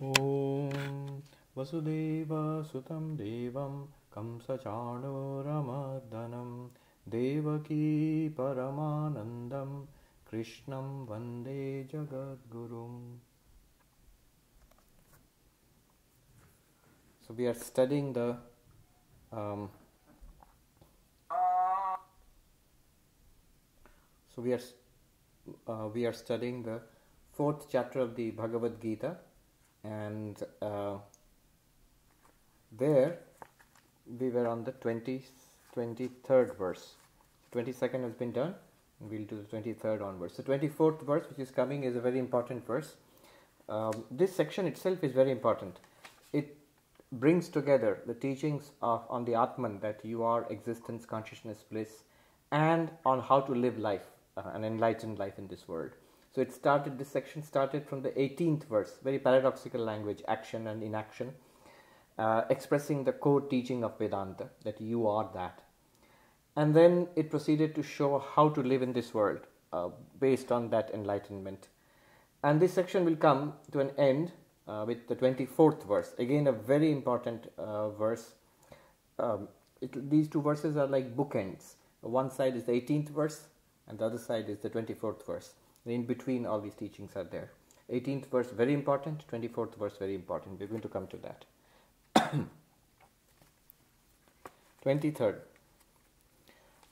Om Vasudeva Sutam Devam Kamsachano Ramadanam Devaki Paramanandam Krishnam Vande Jagadgurum. So we are studying the studying the fourth chapter of the Bhagavad Gita, and there we were on the 23rd verse. 22nd has been done, we'll do the 23rd onwards. The 24th verse, which is coming, is a very important verse. This section itself is very important. It brings together the teachings on the Atman, that you are existence, consciousness, bliss, and on how to live life, an enlightened life in this world. So it started, this section started from the 18th verse, very paradoxical language, action and inaction, expressing the core teaching of Vedanta, that you are that. And then it proceeded to show how to live in this world based on that enlightenment. And this section will come to an end with the 24th verse, again a very important verse. These two verses are like bookends. One side is the 18th verse and the other side is the 24th verse. In between, all these teachings are there. 18th verse very important, 24th verse very important. We're going to come to that. 23rd.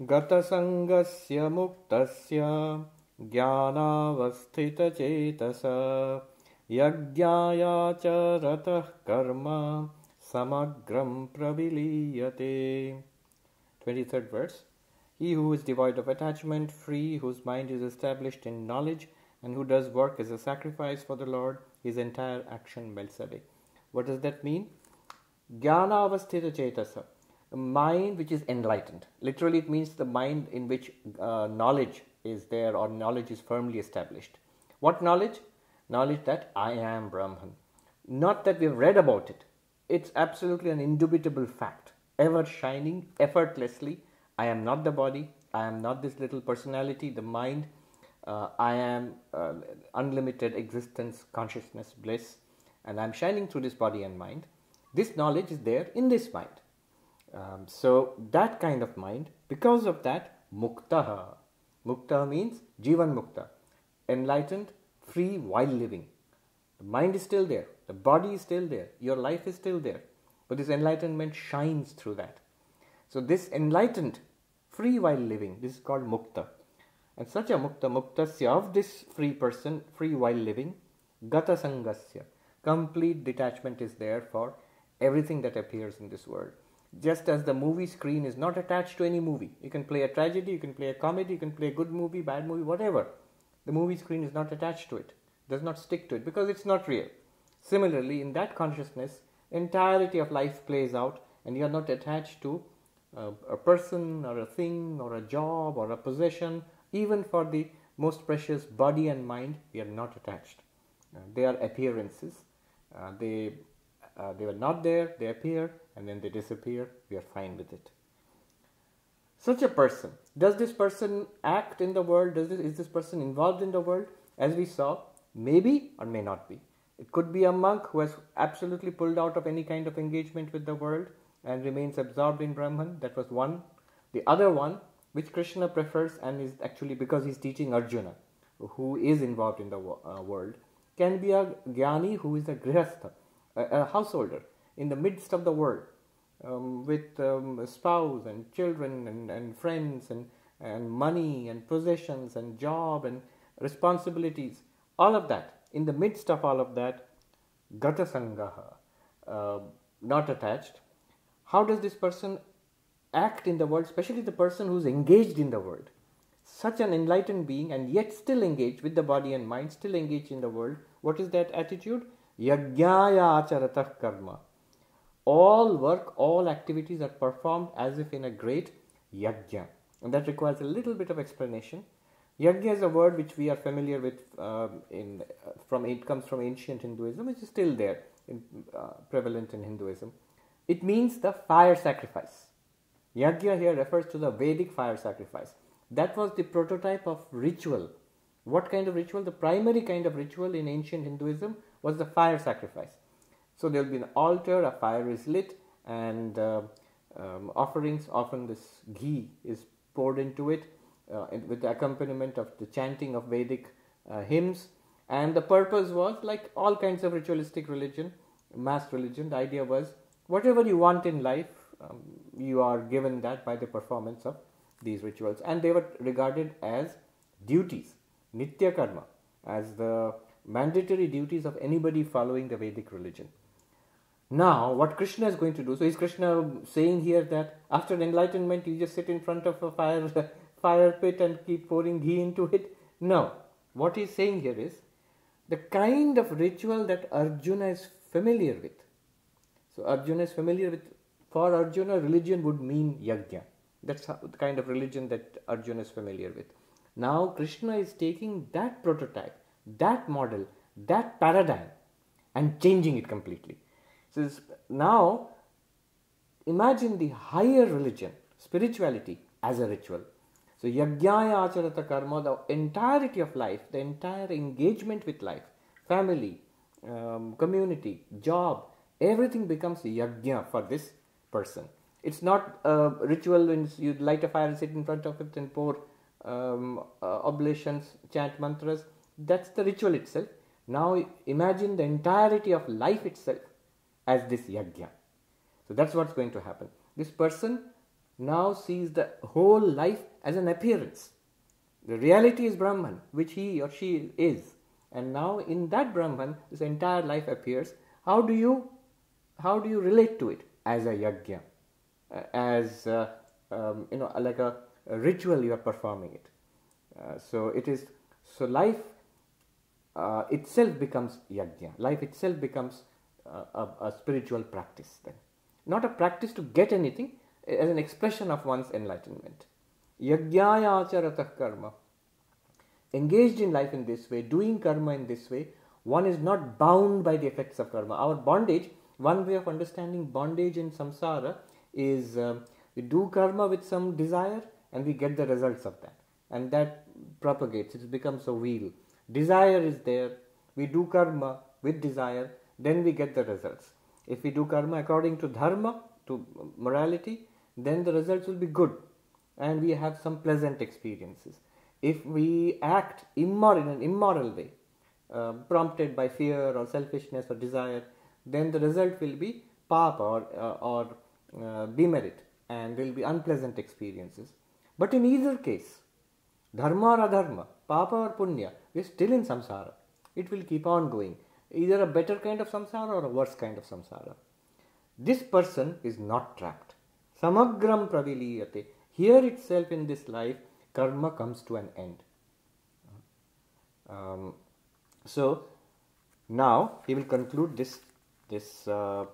Gata sangasya muktasya jnanavasthita cetasa yajnaya charatah karma samagram praviliyate. 23rd verse. He who is devoid of attachment, free, whose mind is established in knowledge, and who does work as a sacrifice for the Lord, his entire action melts away. What does that mean? Jnana avasthita cetasa, a mind which is enlightened. Literally, it means the mind in which knowledge is there, or knowledge is firmly established. What knowledge? Knowledge that I am Brahman. Not that we have read about it. It's absolutely an indubitable fact, ever shining, effortlessly. I am not the body, I am not this little personality, the mind, I am unlimited existence, consciousness, bliss, and I am shining through this body and mind. This knowledge is there in this mind. So that kind of mind, because of that, muktaha. Muktaha means jivan mukta, enlightened, free while living. The mind is still there, the body is still there, your life is still there, but this enlightenment shines through that. So this enlightened, free while living, this is called mukta. And such a mukta, muktasya, of this free person, free while living, gata sangasya, complete detachment is there for everything that appears in this world. Just as the movie screen is not attached to any movie. You can play a tragedy, you can play a comedy, you can play a good movie, bad movie, whatever. The movie screen is not attached to it, does not stick to it, because it's not real. Similarly, in that consciousness, entirety of life plays out, and you are not attached to a person or a thing or a job or a possession. Even for the most precious body and mind, we are not attached. They are appearances. They were not there, they appear, and then they disappear. We are fine with it. Such a person, does this person act in the world? Is this person involved in the world? As we saw, maybe or may not be. It could be a monk who has absolutely pulled out of any kind of engagement with the world and remains absorbed in Brahman. That was one. The other one, which Krishna prefers, and is actually because he's teaching Arjuna, who is involved in the world, can be a jnani who is a grihastha, a householder, in the midst of the world, with a spouse and children and friends and money and possessions and job and responsibilities, all of that. In the midst of all of that, gata sangaha, not attached. How does this person act in the world, especially the person who's engaged in the world? Such an enlightened being, and yet still engaged with the body and mind, still engaged in the world. What is that attitude? Yajnaya acharatah karma. All work, all activities are performed as if in a great yajna. And that requires a little bit of explanation. Yajna is a word which we are familiar with, it comes from ancient Hinduism, which is still there, prevalent in Hinduism. It means the fire sacrifice. Yajna here refers to the Vedic fire sacrifice. That was the prototype of ritual What kind of ritual? The primary kind of ritual in ancient Hinduism was the fire sacrifice. So there will be an altar, a fire is lit, and offerings, often this ghee is poured into it with the accompaniment of the chanting of Vedic hymns. And the purpose was, like all kinds of ritualistic religion, mass religion, the idea was whatever you want in life, you are given that by the performance of these rituals. And they were regarded as duties, nitya karma, as the mandatory duties of anybody following the Vedic religion. Now, what Krishna is going to do, so is Krishna saying here that after enlightenment you just sit in front of a fire pit and keep pouring ghee into it? No. What he is saying here is the kind of ritual that Arjuna is familiar with. So Arjuna is familiar with, for Arjuna, religion would mean yajna. That's how, the kind of religion that Arjuna is familiar with. Now Krishna is taking that prototype, that model, that paradigm and changing it completely. So now imagine the higher religion, spirituality as a ritual. So yajnaya acharata karma, the entirety of life, the entire engagement with life, family, community, job, everything becomes yajna for this person. It's not a ritual when you light a fire and sit in front of it and pour oblations, chant mantras. That's the ritual itself. Now imagine the entirety of life itself as this yajna. So that's what's going to happen. This person now sees the whole life as an appearance. The reality is Brahman, which he or she is. And now in that Brahman, this entire life appears. How do you relate to it? As a yajna, as like a ritual you are performing it. So life itself becomes yajna. Life itself becomes a spiritual practice then. Not a practice to get anything, as an expression of one's enlightenment. Yajnaya acharatah karma. Engaged in life in this way, doing karma in this way, one is not bound by the effects of karma. Our bondage, one way of understanding bondage in samsara is we do karma with some desire and we get the results of that. And that propagates, it becomes a wheel. Desire is there, we do karma with desire, then we get the results. If we do karma according to dharma, to morality, then the results will be good and we have some pleasant experiences. If we act in an immoral way, prompted by fear or selfishness or desire, then the result will be papa or demerit, and there will be unpleasant experiences. But in either case, dharma or adharma, papa or punya, we are still in samsara. It will keep on going. Either a better kind of samsara or a worse kind of samsara. This person is not trapped. Samagram praviliyate. Here itself in this life, karma comes to an end. So now he will conclude this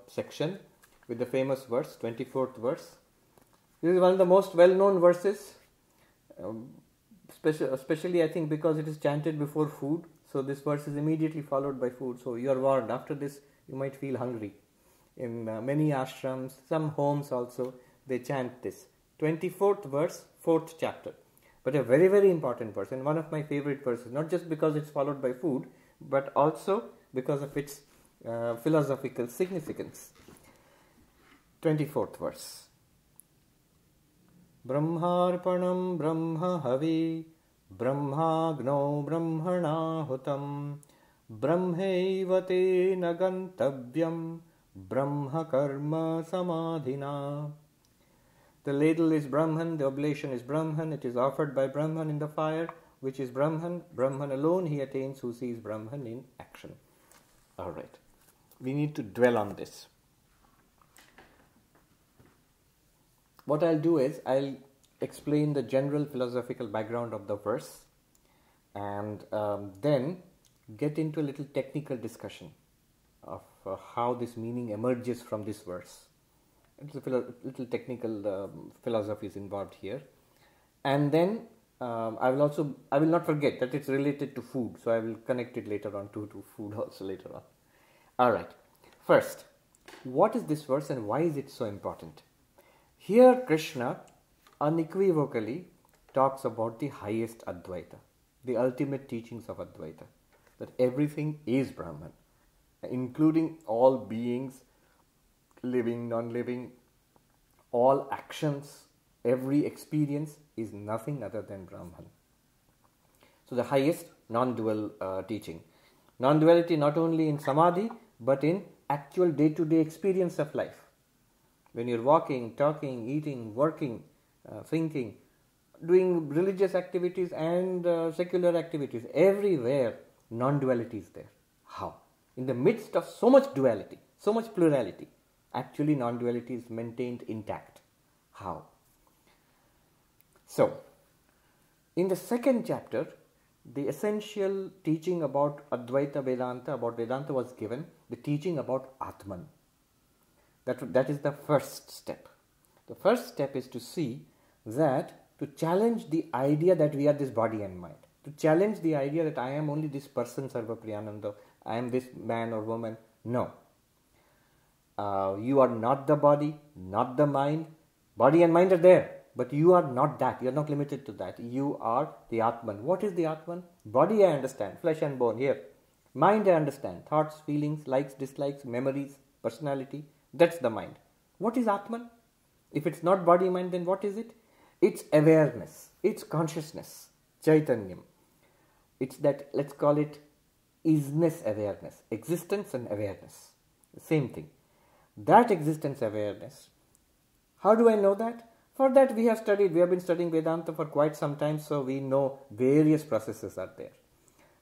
section with the famous verse, 24th verse. This is one of the most well-known verses, especially I think because it is chanted before food. So this verse is immediately followed by food. So you are warned, after this you might feel hungry. In many ashrams, some homes also, they chant this. 24th verse, 4th chapter. But a very, very important verse, and one of my favorite verses, not just because it's followed by food, but also because of its philosophical significance. 24th verse. Brahmarpanam Brahma Havi Brahmagno Brahmanahutam Brahmevate Nagantavyam Brahma Karma Samadhina. The ladle is Brahman, the oblation is Brahman, it is offered by Brahman in the fire, which is Brahman. Brahman alone he attains who sees Brahman in action. Alright, we need to dwell on this. What I'll do is, I'll explain the general philosophical background of the verse and then get into a little technical discussion of how this meaning emerges from this verse. It's a little technical philosophy is involved here. And then I will not forget that it's related to food, so I will connect it later on to food also later on. Alright, first, what is this verse and why is it so important? Here Krishna unequivocally talks about the highest Advaita, the ultimate teachings of Advaita, that everything is Brahman, including all beings, living, non-living, all actions, every experience is nothing other than Brahman. So the highest non-dual teaching. Non-duality not only in samadhi, but in actual day-to-day experience of life. When you're walking, talking, eating, working, thinking, doing religious activities and secular activities, everywhere non-duality is there. How? In the midst of so much duality, so much plurality, actually non-duality is maintained intact. How? So, in the second chapter, the essential teaching about Advaita Vedanta, was given, the teaching about Atman. That is the first step. The first step is to see that, to challenge the idea that we are this body and mind. To challenge the idea that I am only this person, Sarva Priyananda, I am this man or woman. No. You are not the body, not the mind. Body and mind are there, but you are not that. You are not limited to that. You are the Atman. What is the Atman? Body I understand, flesh and bone, here. Mind I understand, thoughts, feelings, likes, dislikes, memories, personality. That's the mind. What is Atman? If it's not body mind, then what is it? It's awareness. It's consciousness. Chaitanyam. It's that, let's call it, isness awareness. Existence and awareness. The same thing. That existence awareness. How do I know that? For that we have studied. We have been studying Vedanta for quite some time, so we know various processes are there.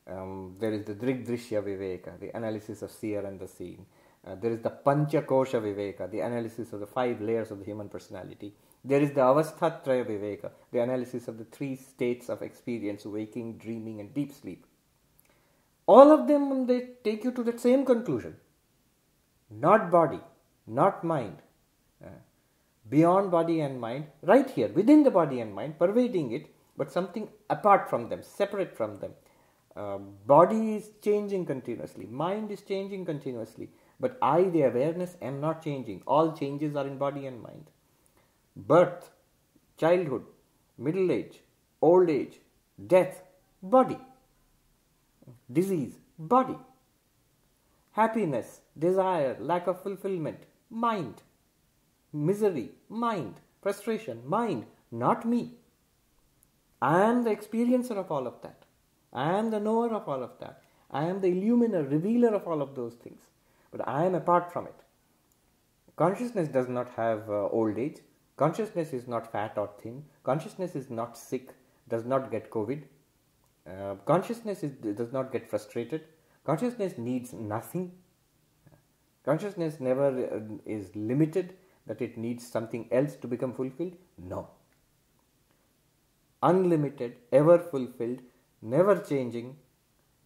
There is the Drig Drishya Viveka, the analysis of seer and the seen. There is the Panchakosha Viveka, the analysis of the 5 layers of the human personality. There is the Avasthatraya Viveka, the analysis of the 3 states of experience, waking, dreaming and deep sleep. All of them, they take you to that same conclusion. Not body, not mind. Beyond body and mind, right here, within the body and mind, pervading it, but something apart from them, separate from them. Body is changing continuously, mind is changing continuously. But I, the awareness, am not changing. All changes are in body and mind. Birth, childhood, middle age, old age, death, body. Disease, body. Happiness, desire, lack of fulfillment, mind. Misery, mind. Frustration, mind. Not me. I am the experiencer of all of that. I am the knower of all of that. I am the illuminer, revealer of all of those things. But I am apart from it. Consciousness does not have old age. Consciousness is not fat or thin. Consciousness is not sick, does not get COVID. Consciousness does not get frustrated. Consciousness needs nothing. Consciousness never is limited, that it needs something else to become fulfilled. No. Unlimited, ever fulfilled, never changing.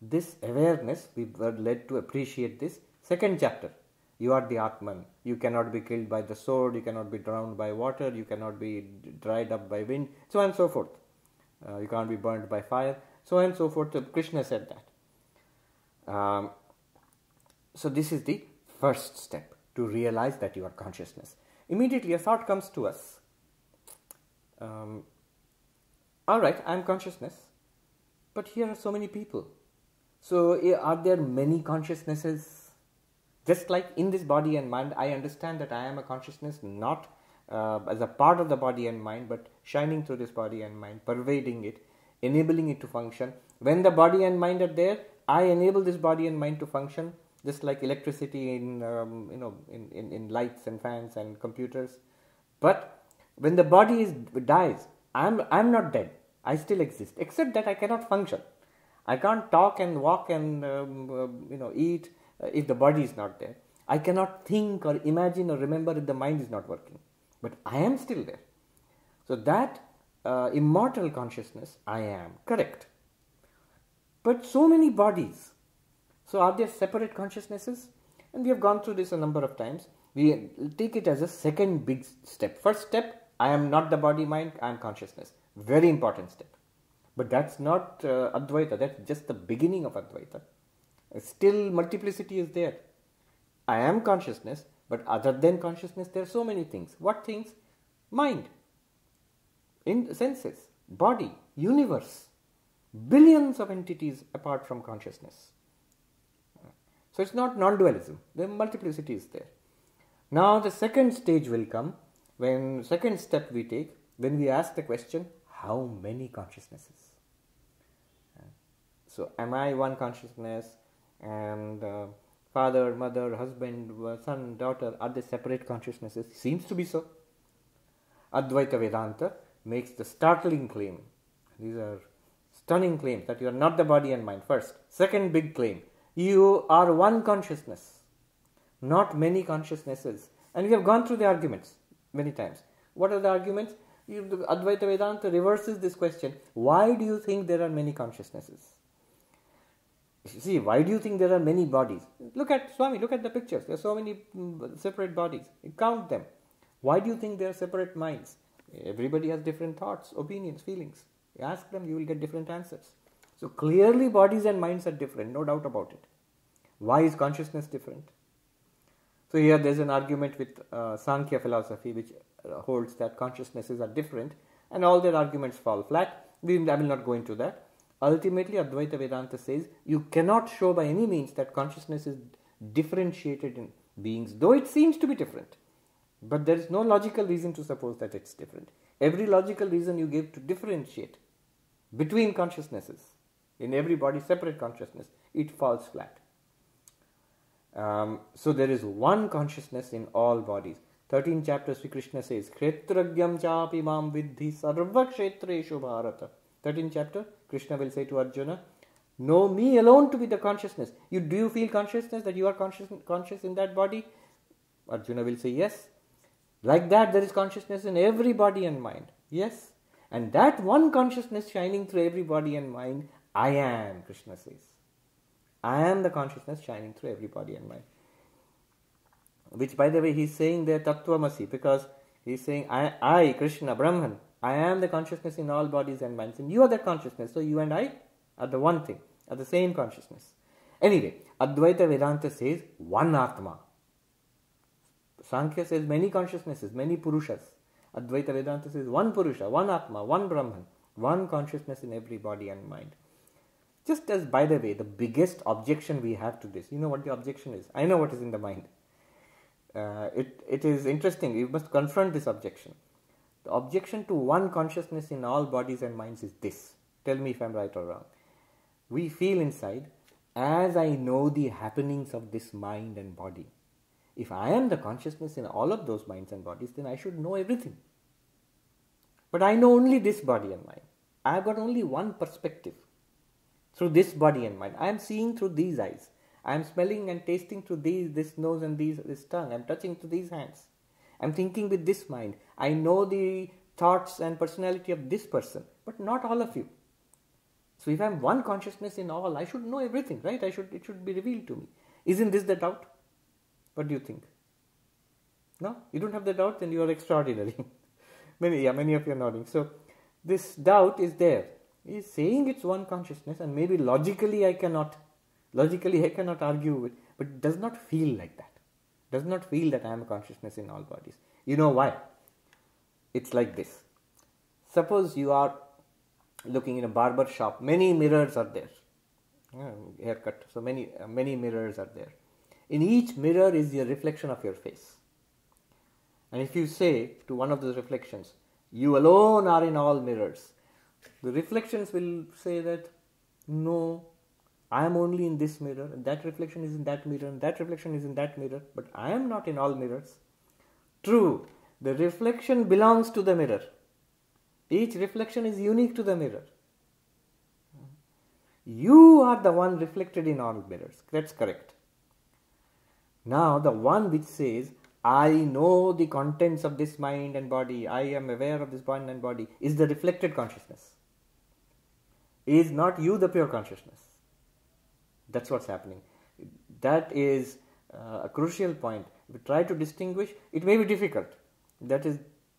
This awareness, we were led to appreciate this. Second chapter, you are the Atman. You cannot be killed by the sword, you cannot be drowned by water, you cannot be dried up by wind, so on and so forth. You can't be burnt by fire, so on and so forth. Krishna said that. So this is the first step, to realize that you are consciousness. Immediately a thought comes to us. Alright, I am consciousness, but here are so many people. So are there many consciousnesses? Just like in this body and mind, I understand that I am a consciousness, not as a part of the body and mind, but shining through this body and mind, pervading it, enabling it to function. When the body and mind are there, I enable this body and mind to function, just like electricity in in lights and fans and computers. But when the body dies, I'm not dead. I still exist, except that I cannot function. I can't talk and walk and eat. If the body is not there, I cannot think or imagine or remember if the mind is not working. But I am still there. So that immortal consciousness, I am. Correct. But so many bodies. So are there separate consciousnesses? And we have gone through this a number of times. We take it as a second big step. First step, I am not the body mind, I am consciousness. Very important step. But that's not Advaita. That's just the beginning of Advaita. Still multiplicity is there. I am consciousness, but other than consciousness there are so many things. What things? Mind, senses, body, universe. billions of entities apart from consciousness. So it's not non-dualism, the multiplicity is there. Now the second stage will come, when second step we take, when we ask the question, how many consciousnesses? So am I one consciousness, and father, mother, husband, son, daughter, are they separate consciousnesses? Seems to be so. Advaita Vedanta makes the startling claim. These are stunning claims, that you are not the body and mind first. Second big claim, you are one consciousness, not many consciousnesses. And we have gone through the arguments many times. What are the arguments? Advaita Vedanta reverses this question. Why do you think there are many consciousnesses? See, why do you think there are many bodies? Look at Swami, look at the pictures. There are so many separate bodies. Count them. Why do you think they are separate minds? Everybody has different thoughts, opinions, feelings. You ask them, you will get different answers. So clearly bodies and minds are different, no doubt about it. Why is consciousness different? So here there is an argument with Sankhya philosophy, which holds that consciousnesses are different, and all their arguments fall flat. I will not go into that. Ultimately, Advaita Vedanta says you cannot show by any means that consciousness is differentiated in beings, though it seems to be different. But there is no logical reason to suppose that it's different. Every logical reason you give to differentiate between consciousnesses, in everybody separate consciousness, it falls flat. So there is one consciousness in all bodies. 13 chapters, Sri Krishna says, Kshetragyam chapi mam vidhi sarva kshetreshu bharata. 13th chapter, Krishna will say to Arjuna, know me alone to be the consciousness. Do you feel consciousness, that you are conscious in that body? Arjuna will say yes. Like that, there is consciousness in every body and mind. Yes. And that one consciousness shining through every body and mind, I am, Krishna says. I am the consciousness shining through every body and mind. Which, by the way, he's saying there Tattvamasi, because he's saying, I, Krishna, Brahman, I am the consciousness in all bodies and minds, and you are that consciousness. So you and I are the one thing, are the same consciousness. Anyway, Advaita Vedanta says one Atma. Sankhya says many consciousnesses, many Purushas. Advaita Vedanta says one Purusha, one Atma, one Brahman, one consciousness in every body and mind. Just as, by the way, the biggest objection we have to this, you know what the objection is? I know what is in the mind. It is interesting, you must confront this objection. The objection to one consciousness in all bodies and minds is this. Tell me if I am right or wrong. We feel inside, as I know the happenings of this mind and body. If I am the consciousness in all of those minds and bodies, then I should know everything. But I know only this body and mind. I have got only one perspective. Through this body and mind. I am seeing through these eyes. I am smelling and tasting through this nose and this tongue. I am touching through these hands. I am thinking with this mind. I know the thoughts and personality of this person. But not all of you. So if I am one consciousness in all, I should know everything, right? It should be revealed to me. Isn't this the doubt? What do you think? No? You don't have the doubt? Then you are extraordinary. Many of you are nodding. So this doubt is there. He is saying it's one consciousness, and maybe logically I cannot argue with, but it does not feel like that. It does not feel that I am a consciousness in all bodies. You know why? It's like this. Suppose you are looking in a barber shop, many mirrors are there. Haircut, so many mirrors are there. In each mirror is your reflection of your face. And if you say to one of those reflections, you alone are in all mirrors, the reflections will say that, no, I am only in this mirror, and that reflection is in that mirror, and that reflection is in that mirror, but I am not in all mirrors. True, the reflection belongs to the mirror. Each reflection is unique to the mirror. You are the one reflected in all mirrors. That's correct. Now, the one which says, I know the contents of this mind and body, I am aware of this mind and body, is the reflected consciousness. Is not you the pure consciousness. That's what's happening. That is a crucial point. If you try to distinguish, it may be difficult. That is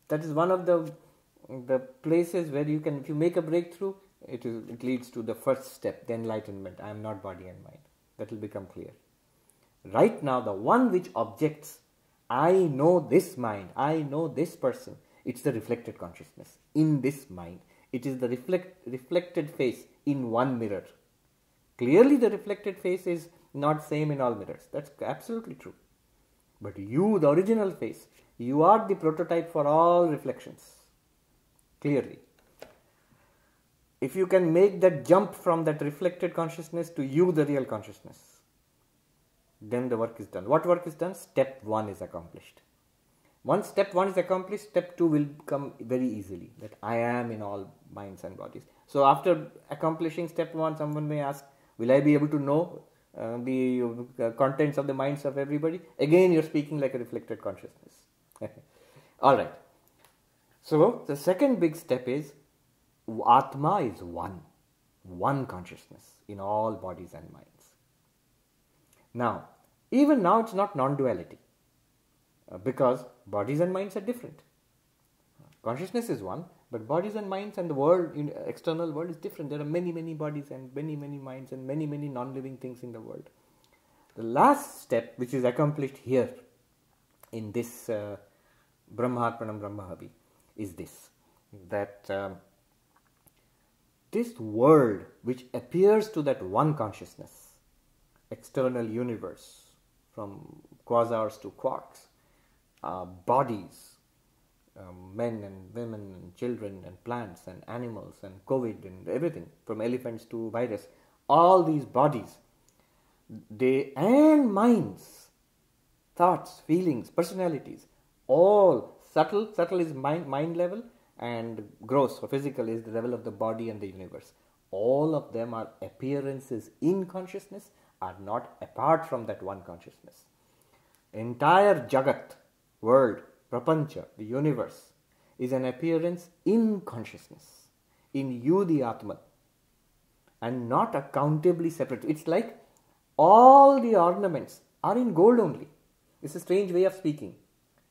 one of the places where you can, if you make a breakthrough, it leads to the first step, the enlightenment. I am not body and mind. That will become clear. Right now, the one which objects, I know this mind, I know this person, it's the reflected consciousness in this mind. It is the reflected face in one mirror. Clearly the reflected face is not same in all mirrors. That's absolutely true. But you, the original face, you are the prototype for all reflections. Clearly. If you can make that jump from that reflected consciousness to you, the real consciousness, then the work is done. What work is done? Step one is accomplished. Once step one is accomplished, step two will come very easily. That I am in all minds and bodies. So after accomplishing step one, someone may ask, will I be able to know the contents of the minds of everybody? Again, you're speaking like a reflected consciousness. All right. So the second big step is Atma is one consciousness in all bodies and minds. Now, even now it's not non-duality because bodies and minds are different. Consciousness is one, but bodies and minds and the world, external world is different. There are many, many bodies and many, many minds and many, many non-living things in the world. The last step, which is accomplished here in this Brahmarpanam Brahmahavi, is this, that this world which appears to that one consciousness, external universe, from quasars to quarks, bodies, men and women and children and plants and animals and COVID and everything, from elephants to virus, all these bodies, they and minds, thoughts, feelings, personalities, all subtle is mind level, and gross or physical is the level of the body and the universe. All of them are appearances in consciousness, are not apart from that one consciousness. Entire Jagat, world, Prapancha, the universe, is an appearance in consciousness, in you the Atman, and not accountably separate. It's like all the ornaments are in gold only. It's a strange way of speaking.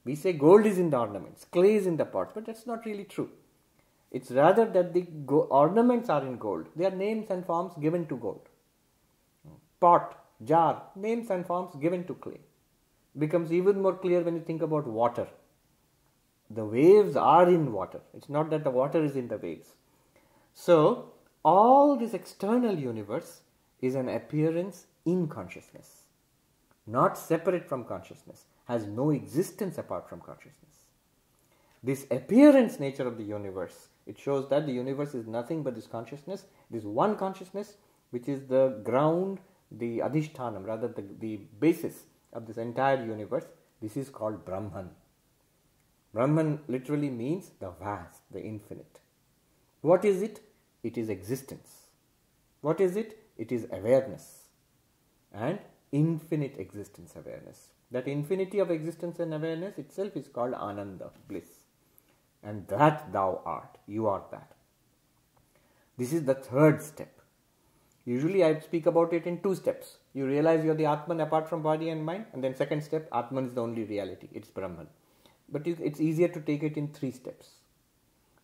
We say gold is in the ornaments, clay is in the pots, but that's not really true. It's rather that the ornaments are in gold. They are names and forms given to gold. Pot, jar, names and forms given to clay. Becomes even more clear when you think about water. The waves are in water. It's not that the water is in the waves. So, all this external universe is an appearance in consciousness, not separate from consciousness, has no existence apart from consciousness. This appearance nature of the universe, it shows that the universe is nothing but this consciousness, this one consciousness, which is the ground, the adhishtanam, rather the basis of this entire universe. This is called Brahman. Brahman literally means the vast, the infinite. What is it? It is existence. What is it? It is awareness. And infinite existence awareness. That infinity of existence and awareness itself is called Ananda, bliss. And that thou art. You are that. This is the third step. Usually I speak about it in two steps. You realize you are the Atman apart from body and mind. And then second step, Atman is the only reality. It's Brahman. But it's easier to take it in three steps.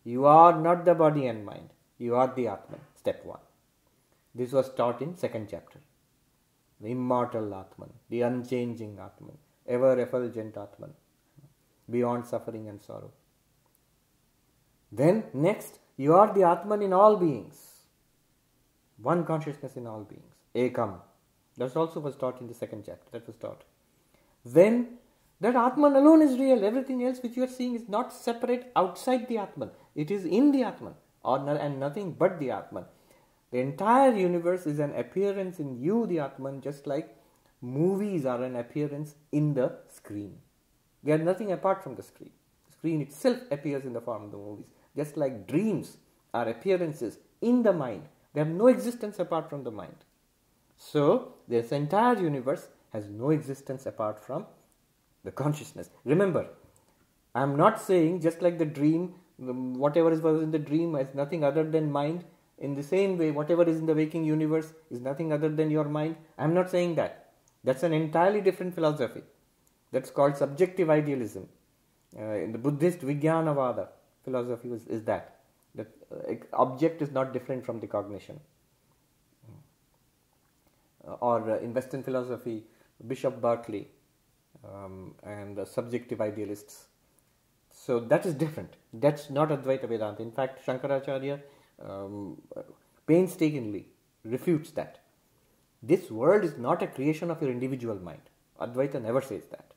You are not the body and mind. You are the Atman. Step one. This was taught in second chapter. The immortal Atman, the unchanging Atman, ever effulgent Atman, beyond suffering and sorrow. Then next, you are the Atman in all beings. One consciousness in all beings. Ekam. That also was taught in the second chapter. That was taught. Then, that Atman alone is real. Everything else which you are seeing is not separate outside the Atman. It is in the Atman and nothing but the Atman. The entire universe is an appearance in you, the Atman, just like movies are an appearance in the screen. They are nothing apart from the screen. The screen itself appears in the form of the movies. Just like dreams are appearances in the mind. They have no existence apart from the mind. So, this entire universe has no existence apart from the consciousness. Remember, I am not saying just like the dream, whatever was in the dream is nothing other than mind. In the same way, whatever is in the waking universe is nothing other than your mind. I am not saying that. That's an entirely different philosophy. That's called subjective idealism. In the Buddhist Vijnanavada philosophy is that object is not different from the cognition. Or in Western philosophy, Bishop Berkeley and the subjective idealists. So that is different. That's not Advaita Vedanta. In fact, Shankaracharya painstakingly refutes that. This world is not a creation of your individual mind. Advaita never says that.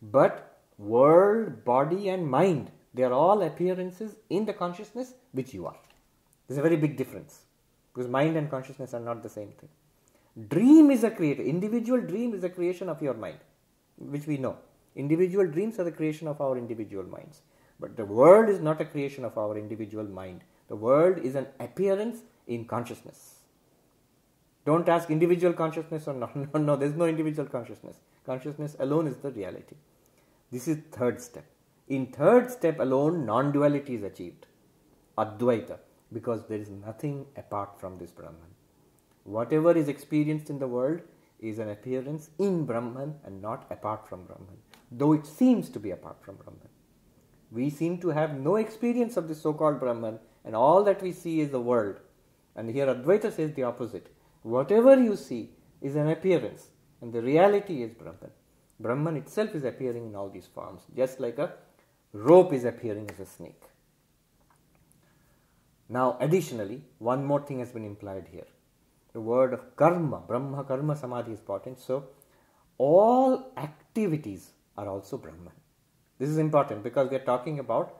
But world, body and mind, they are all appearances in the consciousness which you are. There's a very big difference, because mind and consciousness are not the same thing. Dream is a creator. Individual dream is a creation of your mind, which we know. Individual dreams are the creation of our individual minds. But the world is not a creation of our individual mind. The world is an appearance in consciousness. Don't ask individual consciousness or not. No, there's no individual consciousness. Consciousness alone is the reality. This is third step. In third step alone, non-duality is achieved. Advaita. Because there is nothing apart from this Brahman. Whatever is experienced in the world is an appearance in Brahman and not apart from Brahman. Though it seems to be apart from Brahman. We seem to have no experience of this so-called Brahman, and all that we see is the world. And here Advaita says the opposite. Whatever you see is an appearance, and the reality is Brahman. Brahman itself is appearing in all these forms, just like a rope is appearing as a snake. Now, additionally, one more thing has been implied here. The word of karma, Brahma, karma, samadhi is important. So, all activities are also Brahman. This is important because we are talking about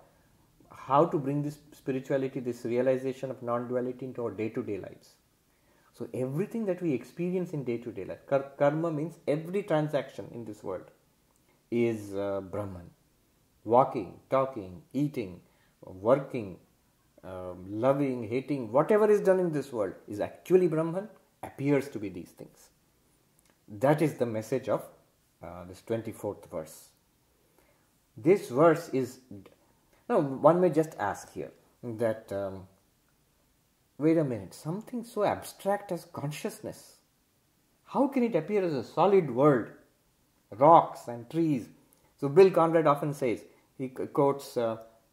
how to bring this spirituality, this realization of non-duality into our day-to-day lives. So, everything that we experience in day-to-day life, karma means every transaction in this world is Brahman. Walking, talking, eating, working, loving, hating, whatever is done in this world is actually Brahman, appears to be these things. That is the message of this 24th verse. This verse is... Now, one may just ask here that... Wait a minute, something so abstract as consciousness. How can it appear as a solid world? Rocks and trees. So Bill Conrad often says, he quotes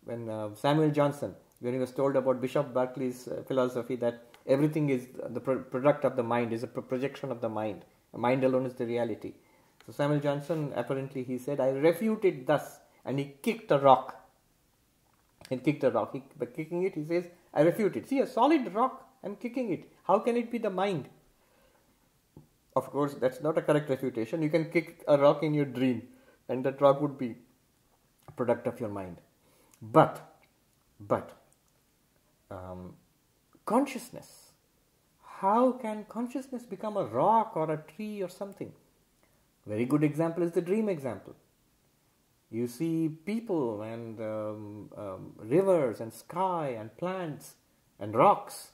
when Samuel Johnson, when he was told about Bishop Berkeley's philosophy that everything is the product of the mind, is a projection of the mind. Mind alone is the reality. So Samuel Johnson, apparently he said, I refute it thus. And he kicked a rock. He kicked a rock. By kicking it, he says, I refute it. See, a solid rock, I'm kicking it. How can it be the mind? Of course, that's not a correct refutation. You can kick a rock in your dream, and that rock would be a product of your mind. But consciousness. How can consciousness become a rock or a tree or something? Very good example is the dream example. You see people and rivers and sky and plants and rocks,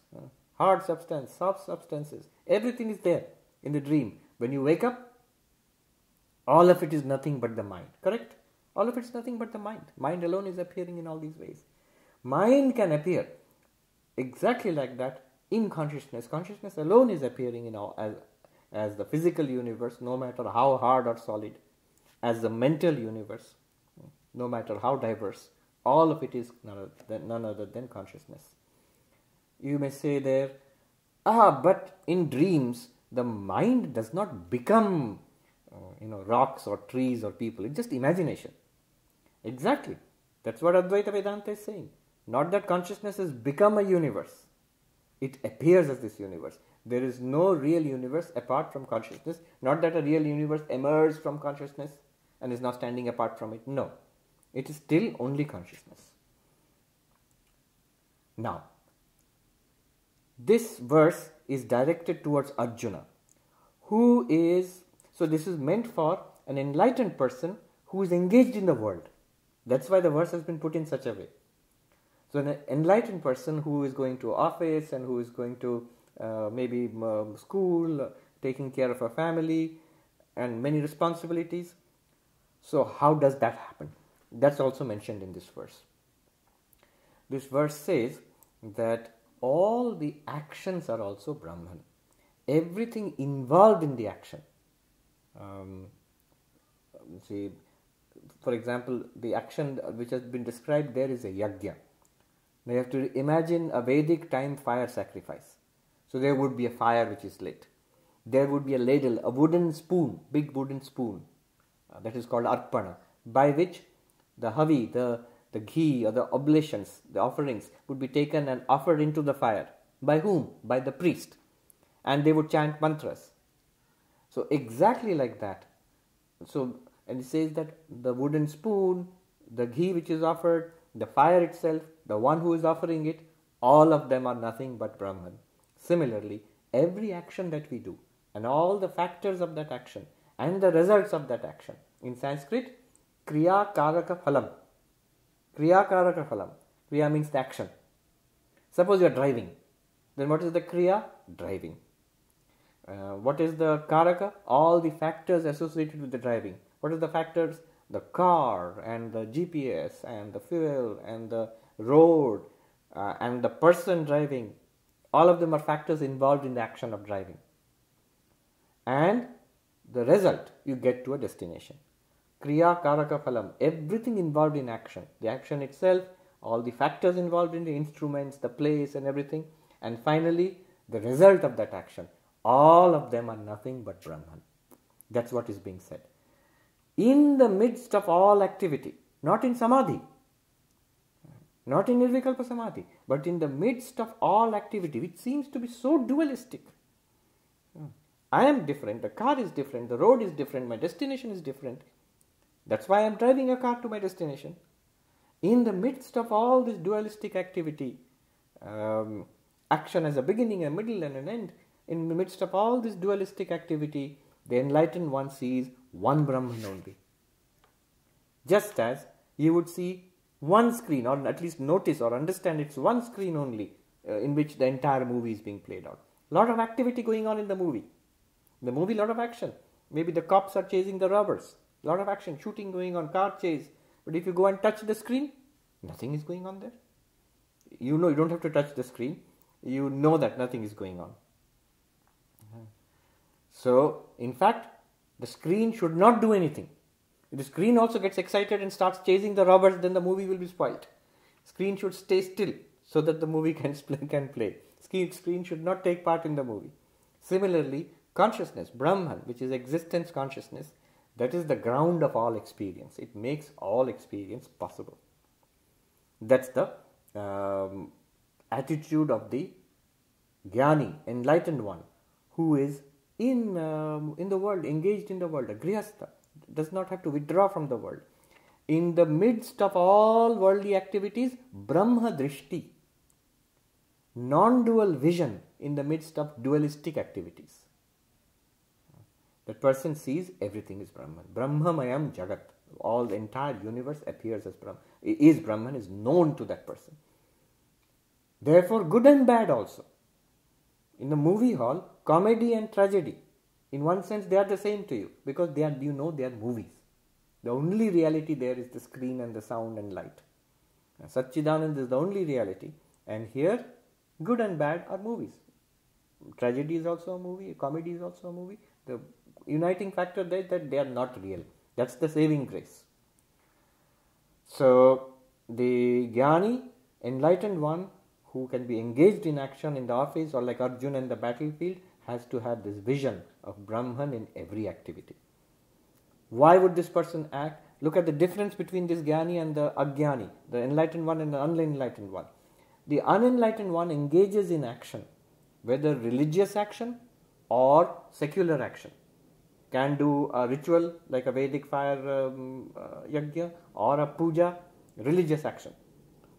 hard substance, soft substances. Everything is there in the dream. When you wake up, all of it is nothing but the mind. Correct? All of it is nothing but the mind. Mind alone is appearing in all these ways. Mind can appear exactly like that in consciousness. Consciousness alone is appearing in all, as the physical universe, no matter how hard or solid, as the mental universe. No matter how diverse, all of it is none other than consciousness. You may say there, but in dreams, the mind does not become, rocks or trees or people. It's just imagination. Exactly. That's what Advaita Vedanta is saying. Not that consciousness has become a universe. It appears as this universe. There is no real universe apart from consciousness. Not that a real universe emerged from consciousness and is now standing apart from it. No. It is still only consciousness. Now, this verse is directed towards Arjuna, who is... So this is meant for an enlightened person who is engaged in the world. That's why the verse has been put in such a way. So an enlightened person who is going to office and who is going to maybe school, taking care of a family and many responsibilities. So how does that happen? That's also mentioned in this verse. This verse says that all the actions are also Brahman. Everything involved in the action. For example, the action which has been described there is a yajna. Now you have to imagine a Vedic time fire sacrifice. So there would be a fire which is lit. There would be a ladle, a wooden spoon, big wooden spoon. That is called arpana, by which the havi, the ghee or the oblations, the offerings would be taken and offered into the fire By whom? By the priest. And they would chant mantras. So exactly like that. So, and it says that the wooden spoon, the ghee which is offered, the fire itself, the one who is offering it, all of them are nothing but Brahman. Similarly, every action that we do and all the factors of that action and the results of that action. In Sanskrit, kriya karaka phalam. Kriya karaka phalam. Kriya means the action. Suppose you are driving. Then what is the kriya? Driving. What is the karaka? All the factors associated with the driving. What are the factors? The car and the GPS and the fuel and the road and the person driving. All of them are factors involved in the action of driving. And the result, you get to a destination. Kriya, karaka, phalam. Everything involved in action. The action itself, all the factors involved in the instruments, the place and everything. And finally, the result of that action. All of them are nothing but Brahman. That's what is being said. In the midst of all activity, not in samadhi, not in Nirvikalpa Samadhi, but in the midst of all activity, which seems to be so dualistic. I am different, the car is different, the road is different, my destination is different. That's why I am driving a car to my destination. In the midst of all this dualistic activity, action as a beginning, a middle and an end, in the midst of all this dualistic activity, the enlightened one sees one Brahman only. Just as you would see one screen, or at least notice or understand it's one screen only in which the entire movie is being played out. Lot of activity going on in the movie. The movie, lot of action. Maybe the cops are chasing the robbers. Lot of action, shooting going on, car chase. But if you go and touch the screen, nothing is going on there. You know you don't have to touch the screen. You know that nothing is going on. So, in fact, the screen should not do anything. If the screen also gets excited and starts chasing the robbers, then the movie will be spoiled. Screen should stay still so that the movie can play. Screen should not take part in the movie. Similarly, consciousness, Brahman, which is existence consciousness, that is the ground of all experience. It makes all experience possible. That's the attitude of the Jnani, enlightened one, who is in the world, engaged in the world, a grihastha. Does not have to withdraw from the world. In the midst of all worldly activities, Brahma Drishti, non-dual vision in the midst of dualistic activities. That person sees everything is Brahman. Brahmamayam Jagat. All the entire universe appears as Brahman. Is Brahman, is known to that person. Therefore, good and bad also. In the movie hall, comedy and tragedy. In one sense, they are the same to you because they are, you know, they are movies. The only reality there is the screen and the sound and light. Satchidananda is the only reality. And here, good and bad are movies. Tragedy is also a movie. Comedy is also a movie. The uniting factor there is that they are not real. That's the saving grace. So, the Jnani, enlightened one, who can be engaged in action in the office or like Arjuna in the battlefield, has to have this vision of Brahman in every activity. Why would this person act? Look at the difference between this Jnani and the Ajnani, the enlightened one and the unenlightened one. The unenlightened one engages in action, whether religious action or secular action. Can do a ritual like a Vedic fire yajna or a puja, religious action.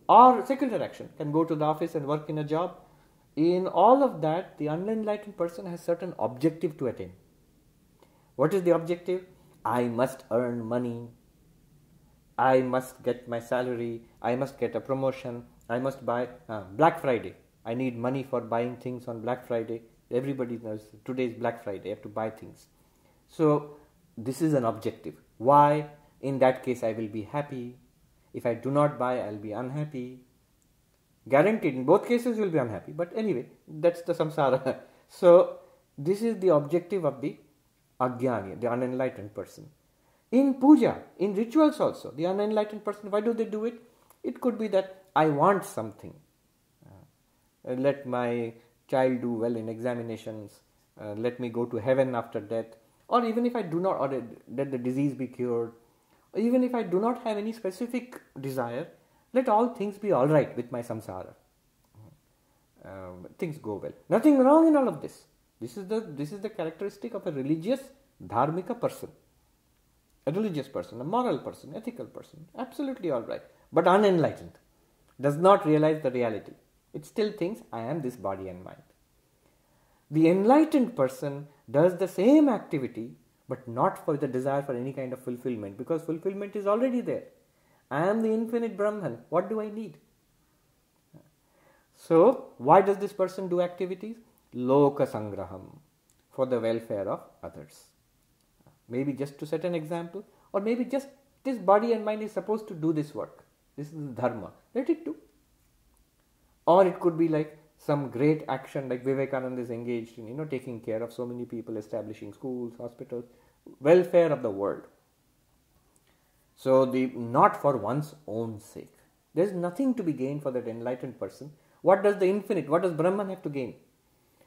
Or secular action, can go to the office and work in a job. In all of that, the unenlightened person has certain objective to attain. What is the objective? I must earn money. I must get my salary. I must get a promotion. I must buy Black Friday. I need money for buying things on Black Friday. Everybody knows today is Black Friday. I have to buy things. So this is an objective. Why? In that case, I will be happy. If I do not buy, I will be unhappy. Guaranteed, in both cases you will be unhappy. But anyway, that's the samsara. So, this is the objective of the Ajnani, the unenlightened person. In puja, in rituals also, the unenlightened person, why do they do it? It could be that I want something. Let my child do well in examinations. Let me go to heaven after death. Or even if I do not, or let the disease be cured. Or even if I do not have any specific desire, let all things be alright with my samsara. things go well. Nothing wrong in all of this. This is the characteristic of a religious, dharmika person. A religious person, a moral person, ethical person, absolutely all right. But unenlightened, does not realize the reality. It still thinks, I am this body and mind. The enlightened person does the same activity, but not for the desire for any kind of fulfillment, because fulfillment is already there. I am the infinite Brahman. What do I need? So, why does this person do activities? Loka sangraham, for the welfare of others. Maybe just to set an example, or maybe just this body and mind is supposed to do this work. This is dharma. Let it do. Or it could be like some great action like Vivekananda is engaged in, taking care of so many people, establishing schools, hospitals, welfare of the world. So, not for one's own sake. There is nothing to be gained for that enlightened person. What does the infinite, what does Brahman have to gain?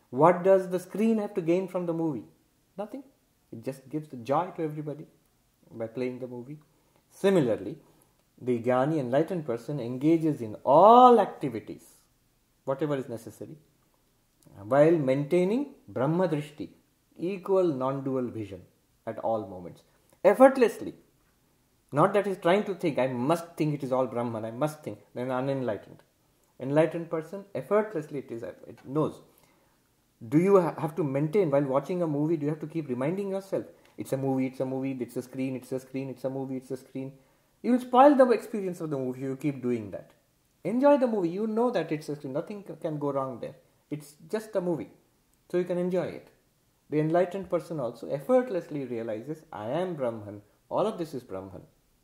What does the screen have to gain from the movie? Nothing. It just gives the joy to everybody by playing the movie. Similarly, the jnani, enlightened person, engages in all activities, whatever is necessary, while maintaining Brahma Drishti, equal non-dual vision at all moments, effortlessly. Not that he is trying to think, I must think it is all Brahman, I must think, then unenlightened. Enlightened person, effortlessly it knows. Do you have to maintain while watching a movie, do you have to keep reminding yourself, it's a movie, it's a movie, it's a screen, it's a screen, it's a movie, it's a screen. You will spoil the experience of the movie if you keep doing that. Enjoy the movie, you know that it's a screen, nothing can go wrong there. It's just a movie, so you can enjoy it. The enlightened person also effortlessly realizes, I am Brahman, all of this is Brahman.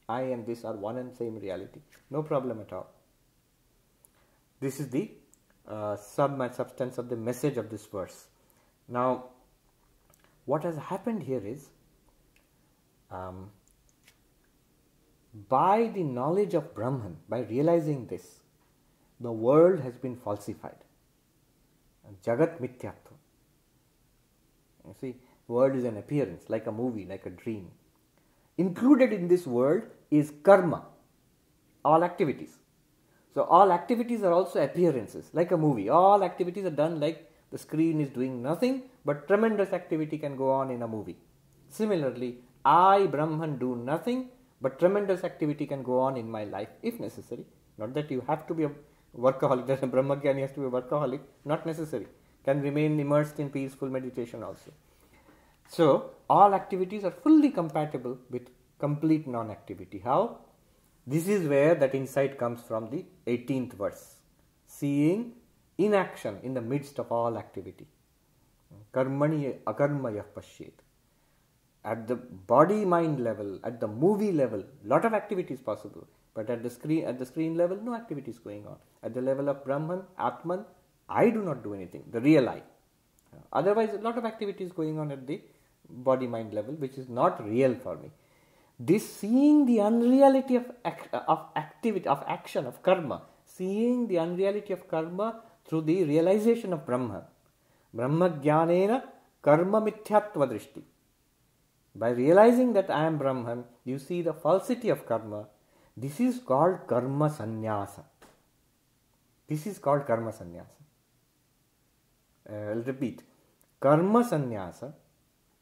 I and this are one and same reality, no problem at all. This is the substance of the message of this verse. Now, what has happened here is, by the knowledge of Brahman, by realizing this, the world has been falsified. Jagat Mithyatva. You see, world is an appearance, like a movie, like a dream. Included in this world is karma, all activities. So, all activities are also appearances, like a movie. All activities are done like the screen is doing nothing, but tremendous activity can go on in a movie. Similarly, I, Brahman, do nothing, but tremendous activity can go on in my life, if necessary. Not that you have to be a workaholic, that a Brahmajnani has to be a workaholic, not necessary. Can remain immersed in peaceful meditation also. So, all activities are fully compatible with complete non-activity. How? This is where that insight comes from, the 18th verse. Seeing inaction in the midst of all activity. Karmani akarmayah pasyet. At the body-mind level, at the movie level, lot of activity is possible. But at the screen level, no activity is going on. At the level of Brahman, Atman, I do not do anything, the real I. Otherwise, a lot of activity is going on at the body-mind level, which is not real for me. This seeing the unreality of action, of karma, seeing the unreality of karma through the realization of Brahma. Brahma jnanena karma mithyatva drishti. By realizing that I am Brahman, you see the falsity of karma. This is called karma sannyasa. This is called karma sannyasa. I'll repeat. Karma sannyasa,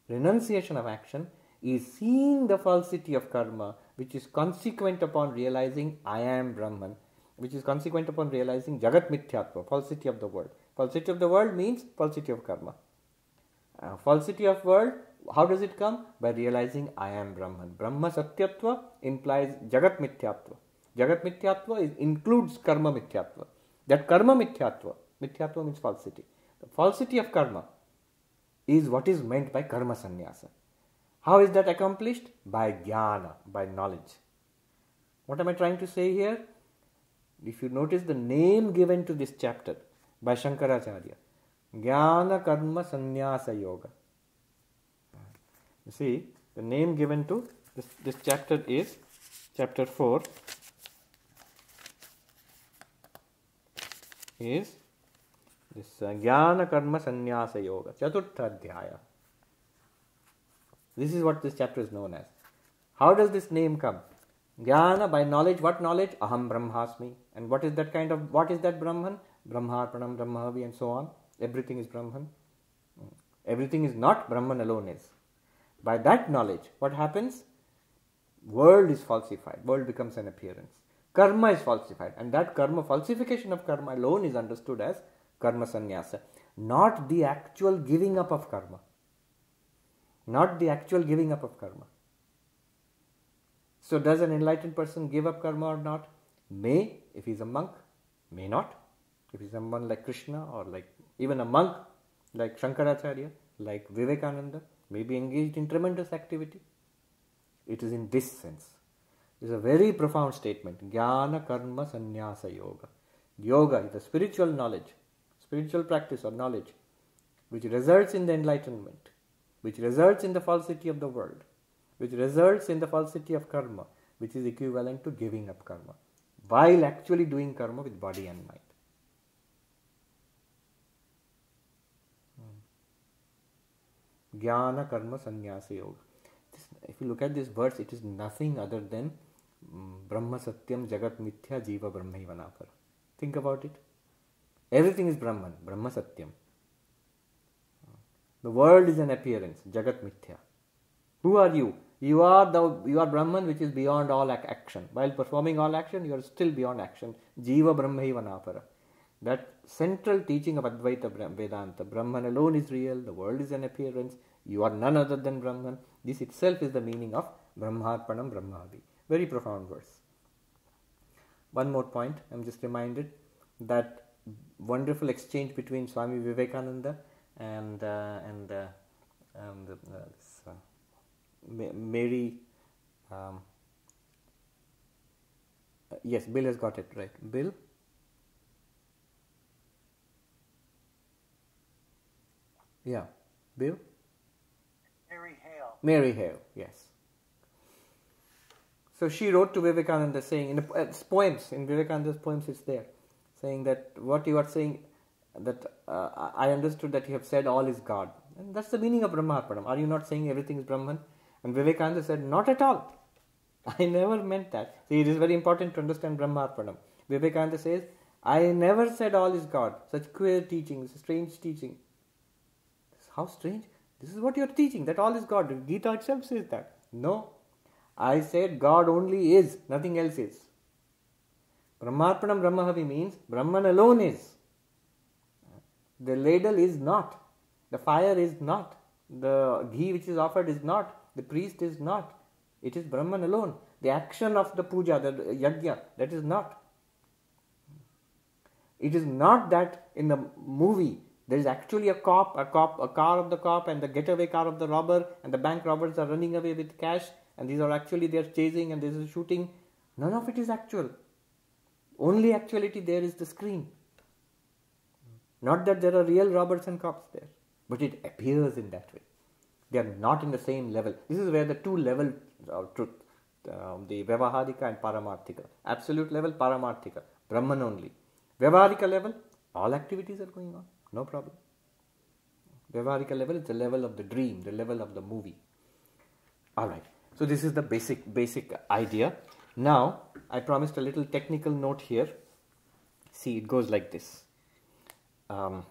renunciation of action, is seeing the falsity of karma, which is consequent upon realizing I am Brahman, which is consequent upon realizing Jagat Mithyatva, falsity of the world. Falsity of the world means falsity of karma. Falsity of world, how does it come? By realizing I am Brahman. Brahma Satyatva implies Jagat Mithyatva. Jagat Mithyatva includes Karma Mithyatva. That Karma Mithyatva, Mithyatva means falsity. The falsity of karma is what is meant by Karma Sannyasa. How is that accomplished? By jnana, by knowledge. What am I trying to say here? If you notice the name given to this chapter by Shankaracharya, Jnana Karma Sannyasa Yoga. You see, the name given to this chapter is chapter 4 is this Jnana Karma Sannyasa Yoga, Chaturtha Adhyaya. This is what this chapter is known as. How does this name come? Jnana, by knowledge. What knowledge? Aham Brahmasmi. And what is that Brahman? Brahmarpanam, Brahmavi, and so on. Everything is Brahman. Everything is not, Brahman alone is. By that knowledge, what happens? World is falsified. World becomes an appearance. Karma is falsified. And that karma, falsification of karma alone is understood as karma sannyasa. Not the actual giving up of karma. Not the actual giving up of karma. So does an enlightened person give up karma or not? May, if he is a monk. May not. If he is someone like Krishna or like even a monk like Shankaracharya, like Vivekananda, may be engaged in tremendous activity. It is in this sense. It is a very profound statement. Jnana Karma Sannyasa Yoga. Yoga is a spiritual knowledge, spiritual practice or knowledge, which results in the enlightenment, which results in the falsity of the world, which results in the falsity of karma, which is equivalent to giving up karma, while actually doing karma with body and mind. Jnana Karma Sannyasa Yoga. If you look at these words, it is nothing other than Brahma Satyam Jagat Mithya Jiva Brahmaivanakar. Think about it. Everything is Brahman, Brahma Satyam. The world is an appearance, Jagat Mithya. Who are you? You are Brahman, which is beyond all action. While performing all action, you are still beyond action. Jiva Brahmaivanapara. That central teaching of Advaita Vedanta, Brahman alone is real, the world is an appearance, you are none other than Brahman. This itself is the meaning of Brahmarpanam Brahmavi. Very profound verse. One more point, I am just reminded that wonderful exchange between Swami Vivekananda and Mary, yes, Bill has got it right. Bill? Yeah. Bill? Mary Hale. Mary Hale, yes. So she wrote to Vivekananda saying, in Vivekananda's poems it's there, saying that what you are saying, that I understood that you have said all is God. And that's the meaning of Brahmarpanam. Are you not saying everything is Brahman? And Vivekananda said, not at all. I never meant that. See, it is very important to understand Brahmarpanam. Vivekananda says, I never said all is God. Such queer teaching, strange teaching. How strange. This is what you are teaching, that all is God. Gita itself says that. No. I said God only is, nothing else is. Brahmarpanam Brahmahavi means Brahman alone is. The ladle is not. The fire is not. The ghee which is offered is not. The priest is not. It is Brahman alone. The action of the puja, the yajna, that is not. It is not that in the movie there is actually a car of the cop, and the getaway car of the robber, and the bank robbers are running away with cash, and these are actually they are chasing, and this is shooting. None of it is actual. Only actuality there is the screen. Not that there are real robbers and cops there, but it appears in that way. They are not in the same level. This is where the two levels of truth, the Vyavahadika and Paramarthika. Absolute level, Paramarthika, Brahman only. Vyavahadika level, all activities are going on. No problem. Vyavahadika level is the level of the dream, the level of the movie. Alright, so this is the basic idea. Now, I promised a little technical note here. See, it goes like this. Look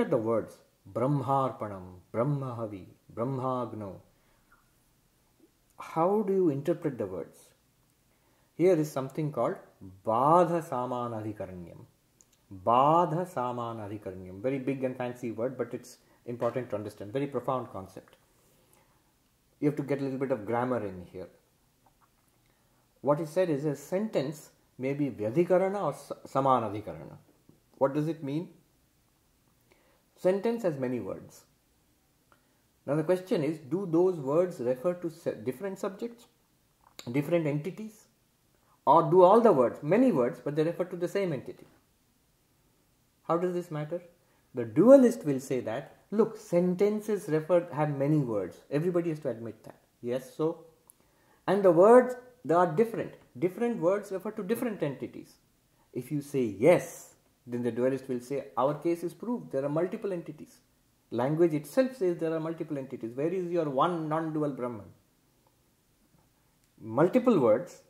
at the words. Brahmarpanam, Brahmahavi, Brahmagno. How do you interpret the words? Here is something called Badha Samanadhikaranyam. Badha Samanadhikaranyam. Very big and fancy word, but it's important to understand. Very profound concept. You have to get a little bit of grammar in here. What is said is a sentence may be Vyadhikarana or Samanadhikarana. What does it mean? Sentence has many words. Now the question is, do those words refer to different subjects, different entities? Or do all the words, many words, but they refer to the same entity? How does this matter? The dualist will say that, look, sentences have many words. Everybody has to admit that. Yes, so. And the words, they are different. Different words refer to different entities. If you say yes, then the dualist will say, our case is proved. There are multiple entities. Language itself says there are multiple entities. Where is your one non-dual Brahman? Multiple words.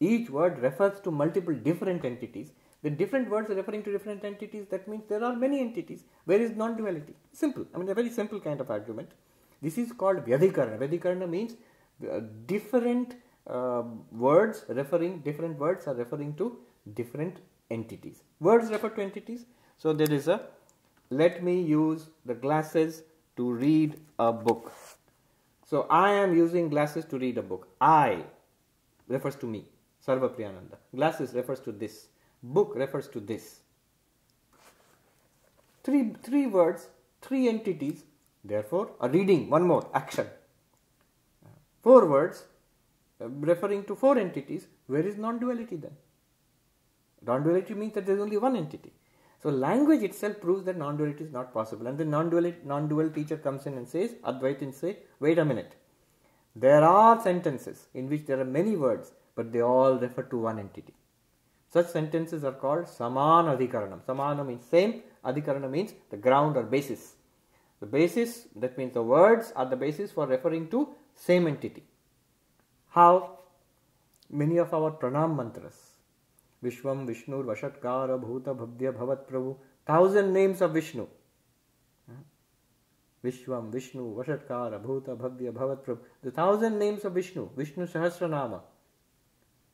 Each word refers to multiple different entities. The different words are referring to different entities. That means there are many entities. Where is non-duality? Simple. I mean, a very simple kind of argument. This is called Vyadikarana. Vyadikarana means different words referring, different words are referring to different entities. Words refer to entities. So there is a, let me use the glasses to read a book. So I am using glasses to read a book. I refers to me, Sarva Priyananda. Glasses refers to this. Book refers to this. Three words, three entities. Therefore, a reading, one more, action. Four words referring to four entities. Where is non-duality then? Non-duality means that there is only one entity. So language itself proves that non-duality is not possible. And the non-dual teacher comes in and says, Advaitin says, wait a minute. There are sentences in which there are many words, but they all refer to one entity. Such sentences are called Samana Adhikaranam. Samana means same, Adhikarana means the ground or basis. The basis, that means the words are the basis for referring to same entity. How? Many of our pranam mantras. Vishwam, Vishnu, Vashatkara, Bhuta, Bhavya, Bhavat, Prabhu. 1,000 names of Vishnu. Vishwam, Vishnu, Vashatkara, Bhuta, Bhavya, Bhavat, Prabhu. The 1,000 names of Vishnu. Vishnu Sahasranama.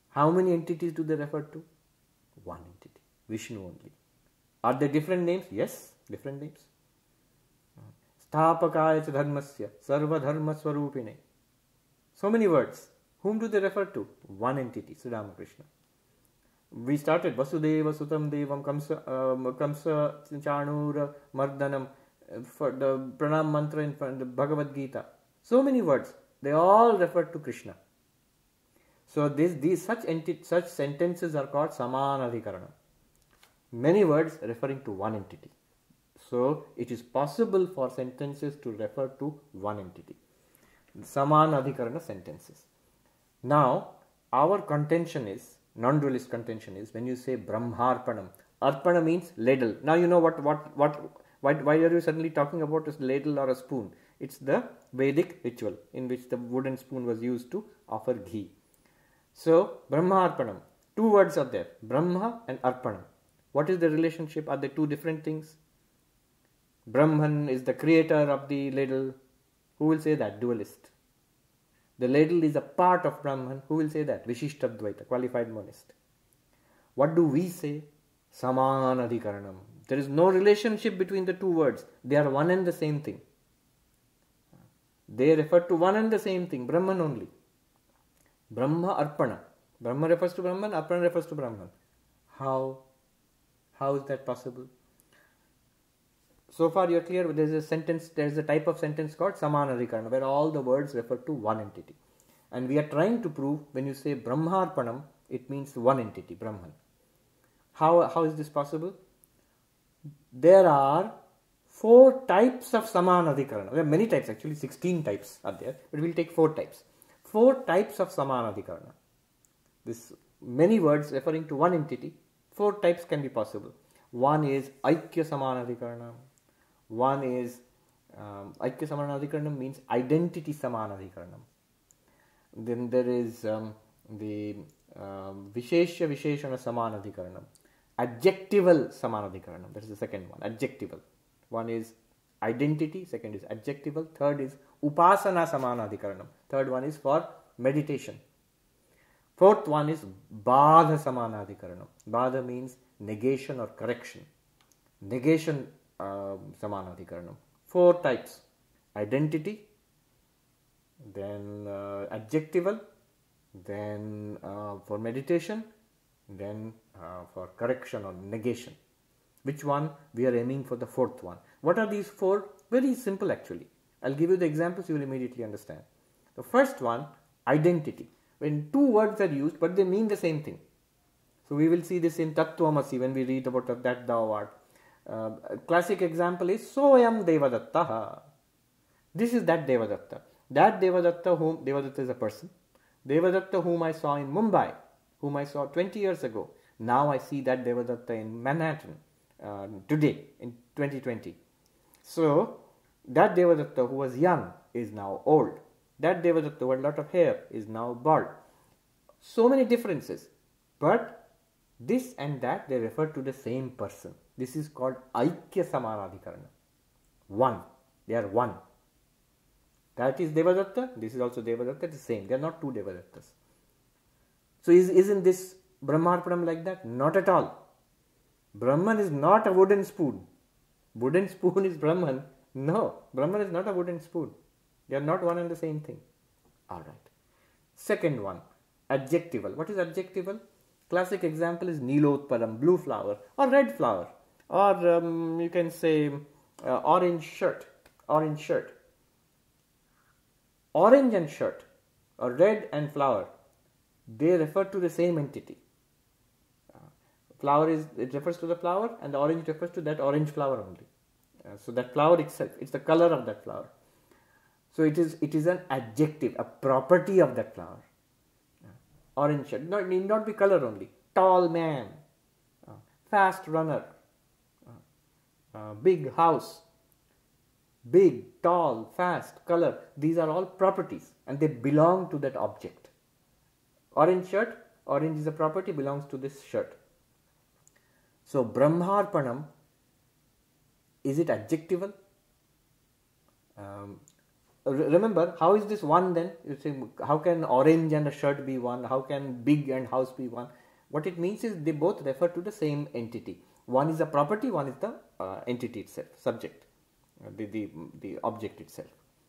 How many entities do they refer to? One entity. Vishnu only. Are there different names? Yes, different names. Sthapakaya dharmasya, sarva dharma swarupine. So many words. Whom do they refer to? One entity, Sri Ramakrishna. We started Vasudeva Sutam Devam Kamsa Chanura Mardanam for the Pranam Mantra in the Bhagavad Gita. So many words, they all refer to Krishna. So such sentences are called Samanadhikarana. Many words referring to one entity. So it is possible for sentences to refer to one entity. Samanadhikarana sentences. Now our contention is, non-dualist contention is, when you say Brahmarpanam, Arpana means ladle. Now you know why are you suddenly talking about a ladle or a spoon? It's the Vedic ritual in which the wooden spoon was used to offer ghee. So Brahmarpanam, two words are there, Brahma and Arpana. What is the relationship? Are they two different things? Brahman is the creator of the ladle. Who will say that? Dualist. The ladle is a part of Brahman. Who will say that? Vishishta Advaita, qualified monist. What do we say? Samanadhikaranam. There is no relationship between the two words. They are one and the same thing. They refer to one and the same thing, Brahman only. Brahma Arpana. Brahma refers to Brahman, Arpana refers to Brahman. How? How is that possible? So far you are clear, there is a sentence, there is a type of sentence called Samanadhikarana, where all the words refer to one entity. And we are trying to prove, when you say Brahmarpanam, it means one entity, Brahman. How is this possible? There are four types of Samanadhikarana. There are many types, actually 16 types are there, but we will take four types. Four types of Samanadhikarana. This many words referring to one entity, four types can be possible. One is Aikya Samanadhikarana. One is Aikya Samanadhikaranam means identity Samanadhikaranam. Then there is the Vishesha Visheshana Samanadhikaranam. Adjectival Samanadhikaranam. That is the second one. Adjectival. One is identity. Second is adjectival. Third is Upasana Samanadhikaranam. Third one is for meditation. Fourth one is Badha Samanadhikaranam. Badha means negation or correction. Negation Samanadhikaranam. Four types. Identity, then adjectival, then for meditation, then for correction or negation. Which one? We are aiming for the fourth one. What are these four? Very simple actually. I'll give you the examples, you will immediately understand. The first one, identity. When two words are used, but they mean the same thing. So we will see this in Tattvamasi when we read about that thou art. A classic example is Soyam Devadatta. This is that Devadatta. That Devadatta whom, Devadatta is a person. Devadatta whom I saw in Mumbai, whom I saw 20 years ago. Now I see that Devadatta in Manhattan today in 2020. So that Devadatta who was young is now old. That Devadatta who had a lot of hair is now bald. So many differences. But This and that, they refer to the same person. This is called Aikya Samanadhikarana. One. They are one. That is Devadatta. This is also Devadatta. It is same. They are not two Devadattas. So isn't this Brahmarpanam like that? Not at all. Brahman is not a wooden spoon. Wooden spoon is Brahman. No. Brahman is not a wooden spoon. They are not one and the same thing. Alright. Second one. Adjectival. What is adjectival? Classic example is Nilotpalam, blue flower or red flower, or you can say orange shirt, orange and shirt, or red and flower. They refer to the same entity. Flower is, it refers to the flower, and the orange refers to that orange flower only. So that flower itself, it's the color of that flower. So it is an adjective, a property of that flower. Orange shirt. No, it need not be color only. Tall man, fast runner, big house, big, tall, fast, color. These are all properties and they belong to that object. Orange shirt, orange is a property, belongs to this shirt. So Brahmarpanam, is it adjectival? Remember, how is this one then? You say, how can orange and a shirt be one? How can big and house be one? What it means is they both refer to the same entity. One is a property, one is the entity itself, subject, the object itself.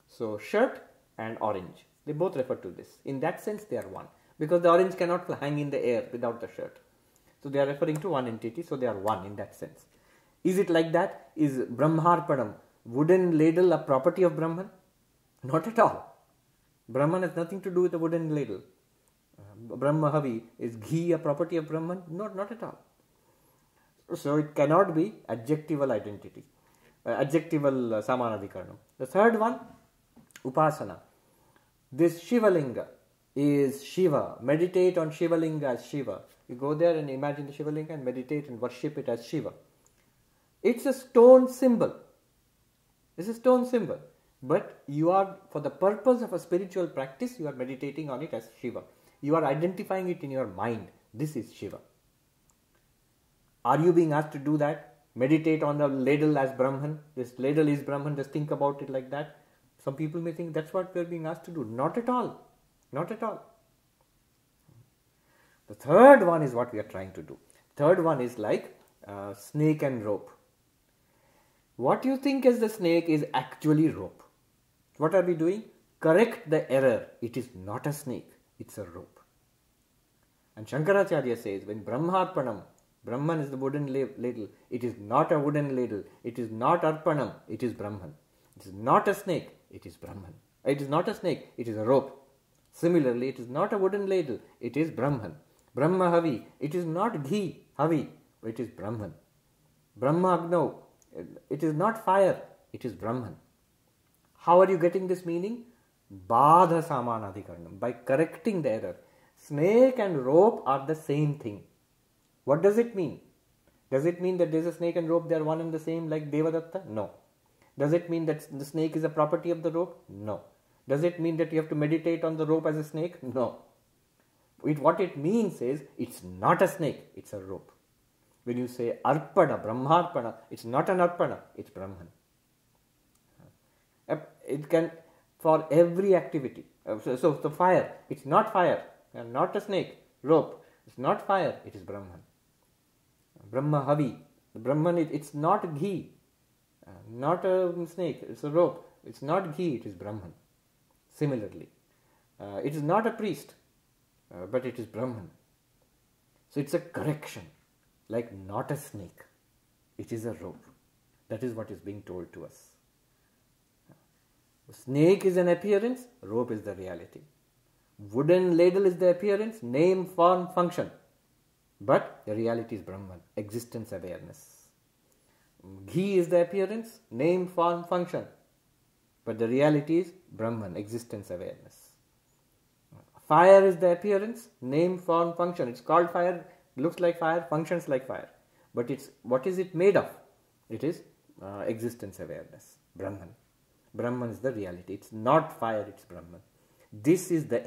So shirt and orange, they both refer to this. In that sense, they are one, because the orange cannot hang in the air without the shirt. So they are referring to one entity, so they are one in that sense. Is it like that? Is Brahmarpanam, wooden ladle, a property of Brahman? Not at all. Brahman has nothing to do with the wooden ladle. Brahmahavi, is ghee a property of Brahman? Not at all. So it cannot be adjectival identity, adjectival samanadhikaranam. The third one, upasana. This Shivalinga is Shiva. Meditate on Shivalinga as Shiva. You go there and imagine the Shivalinga and meditate and worship it as Shiva. It's a stone symbol. It's a stone symbol. But you are, for the purpose of a spiritual practice, you are meditating on it as Shiva. You are identifying it in your mind. This is Shiva. Are you being asked to do that? Meditate on the ladle as Brahman. This ladle is Brahman. Just think about it like that. Some people may think that's what we are being asked to do. Not at all. Not at all. The third one is what we are trying to do. Third one is like snake and rope. What you think is the snake is actually rope. What are we doing? Correct the error. It is not a snake. It's a rope. And Shankaracharya says, when Brahmarpanam, Brahman is the wooden ladle. It is not a wooden ladle. It is not Arpanam. It is Brahman. It is not a snake. It is Brahman. It is not a snake. It is a rope. Similarly, it is not a wooden ladle. It is Brahman. Brahmahavi. It is not ghee. Havi. It is Brahman. Brahmagno. It is not fire. It is Brahman. How are you getting this meaning? Badha samanadhikaranam, by correcting the error. Snake and rope are the same thing. What does it mean? Does it mean that there is a snake and rope, they are one and the same like Devadatta? No. Does it mean that the snake is a property of the rope? No. Does it mean that you have to meditate on the rope as a snake? No. What it means is, it's not a snake, it's a rope. When you say Arpana, Brahmarpana, it's not an Arpana, it's Brahman. It can, for every activity. So fire, it's not fire, not a snake. Rope, it's not fire, it is Brahman. Brahmahavi, Brahman, it's not ghee, not a snake, it's a rope. It's not ghee, it is Brahman. Similarly, it is not a priest, but it is Brahman. So it's a correction, like not a snake, it is a rope. That is what is being told to us. Snake is an appearance, rope is the reality. Wooden ladle is the appearance, name, form, function. But the reality is Brahman, existence, awareness. Ghee is the appearance, name, form, function. But the reality is Brahman, existence, awareness. Fire is the appearance, name, form, function. It's called fire, looks like fire, functions like fire. But it's, what is it made of? It is existence, awareness, Brahman. Brahman is the reality. It's not fire, it's Brahman. This is the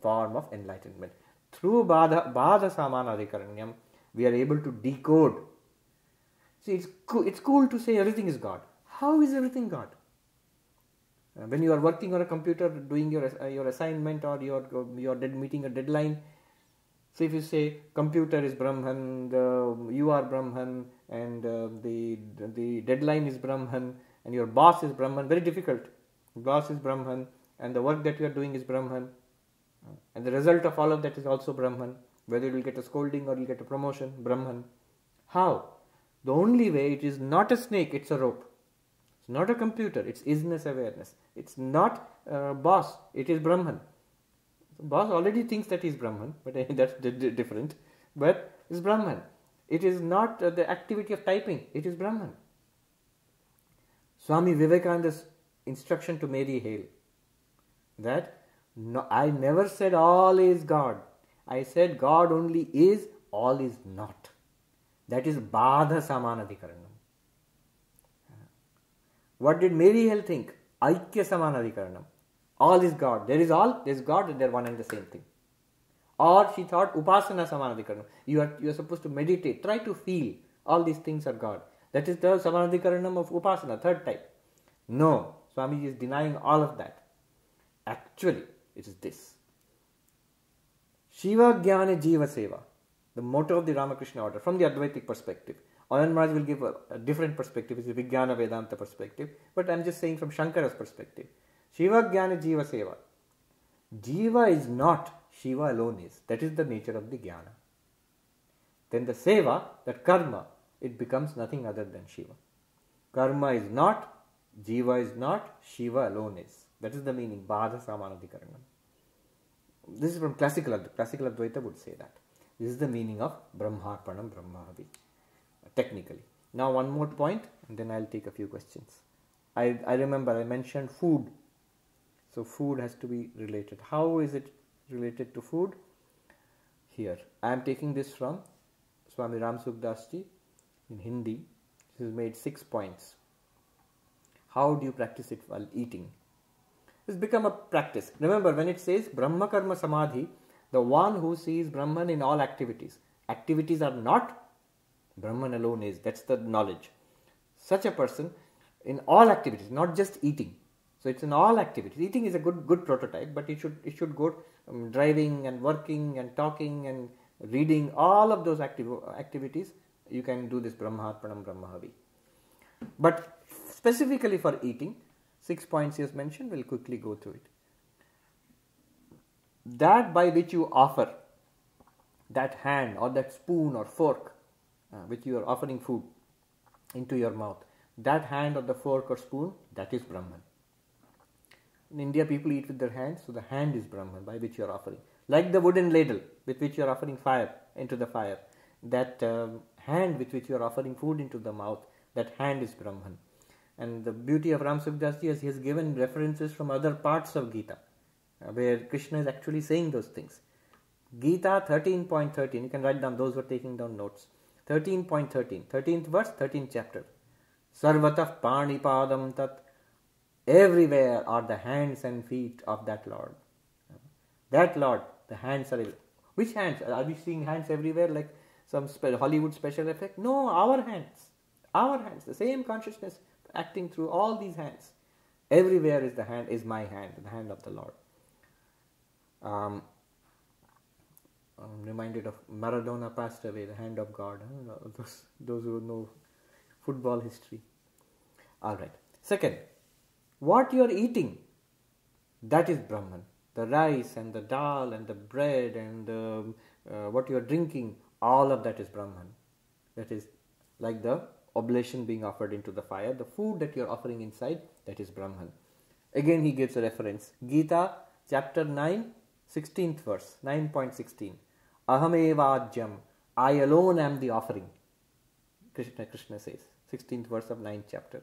form of enlightenment. Through Badha Samanadhikaranyam, we are able to decode. See, it's cool to say everything is God. How is everything God? When you are working on a computer, doing your assignment or your meeting a deadline, so if you say computer is Brahman, you are Brahman, and the deadline is Brahman, and your boss is Brahman, very difficult. Boss is Brahman, and the work that you are doing is Brahman, and the result of all of that is also Brahman. Whether you will get a scolding or you will get a promotion, Brahman. How? The only way, it is not a snake, it's a rope. It's not a computer, it's isness awareness. It's not boss, it is Brahman. Boss already thinks that he is Brahman, but that's different. But it's Brahman. It is not the activity of typing, it is Brahman. Swami Vivekananda's instruction to Mary Hale, that no, I never said all is God. I said God only is, all is not. That is Badha Samanadhikaranam. What did Mary Hale think? Aikya Samanadhikaranam. All is God. There is all, there is God, and they are one and the same thing. Or she thought Upasana Samanadhikaranam. You are supposed to meditate, try to feel. All these things are God. That is the Samanadhikaranam of Upasana, third type. No, Swamiji is denying all of that. Actually, it is this. Shiva Jnana Jiva Seva, the motto of the Ramakrishna order from the Advaitic perspective. Anand Maharaj will give a different perspective, it's a Vijnana Vedanta perspective, but I am just saying from Shankara's perspective. Shiva Jnana Jiva Seva. Jiva is not, Shiva alone is. That is the nature of the Jnana. Then the Seva, that karma, it becomes nothing other than Shiva. Karma is not, Jiva is not, Shiva alone is. That is the meaning, Badha Samanadhikaranam. This is from classical Advaita. Classical Advaita would say that. This is the meaning of Brahmarpanam Brahmavi, technically. Now one more point and then I will take a few questions. I remember I mentioned food. So food has to be related. How is it related to food? Here, I am taking this from Swami Ram Sukhdasji in Hindi. He has made 6 points. How do you practice it while eating? It's become a practice. Remember, when it says Brahma Karma Samadhi, the one who sees Brahman in all activities. Activities are not, Brahman alone is. That's the knowledge. Such a person in all activities, not just eating. So it's in all activities. Eating is a good prototype, but it should go driving and working and talking and reading. All of those activities, you can do this Brahmarpanam Brahmahavi. But specifically for eating, 6 points he has mentioned, we'll quickly go through it. That by which you offer, that hand or that spoon or fork, which you are offering food into your mouth, that hand or the fork or spoon, that is Brahman. In India, people eat with their hands, so the hand is Brahman by which you are offering. Like the wooden ladle with which you are offering fire into the fire, that hand with which you are offering food into the mouth, that hand is Brahman. And the beauty of Ram Sukhdasji is he has given references from other parts of Gita, where Krishna is actually saying those things. Gita 13.13, you can write down, those who are taking down notes. 13.13, 13th verse, 13th chapter. Sarvatah Panipadam Tat, everywhere are the hands and feet of that Lord. That Lord, the hands are everywhere. Which hands? Are we seeing hands everywhere like some Hollywood special effect? No, our hands. Our hands, the same consciousness acting through all these hands. Everywhere is the hand, is my hand, the hand of the Lord. I'm reminded of Maradona passed away, the hand of God. Those who know football history. Alright. Second, what you are eating, that is Brahman. The rice and the dal and the bread and what you are drinking, all of that is Brahman. That is like the oblation being offered into the fire, the food that you are offering inside, that is Brahman. Again he gives a reference, Gita chapter 9, 16th verse, 9.16, Ahamevajyam, I alone am the offering, Krishna says, 16th verse of 9th chapter,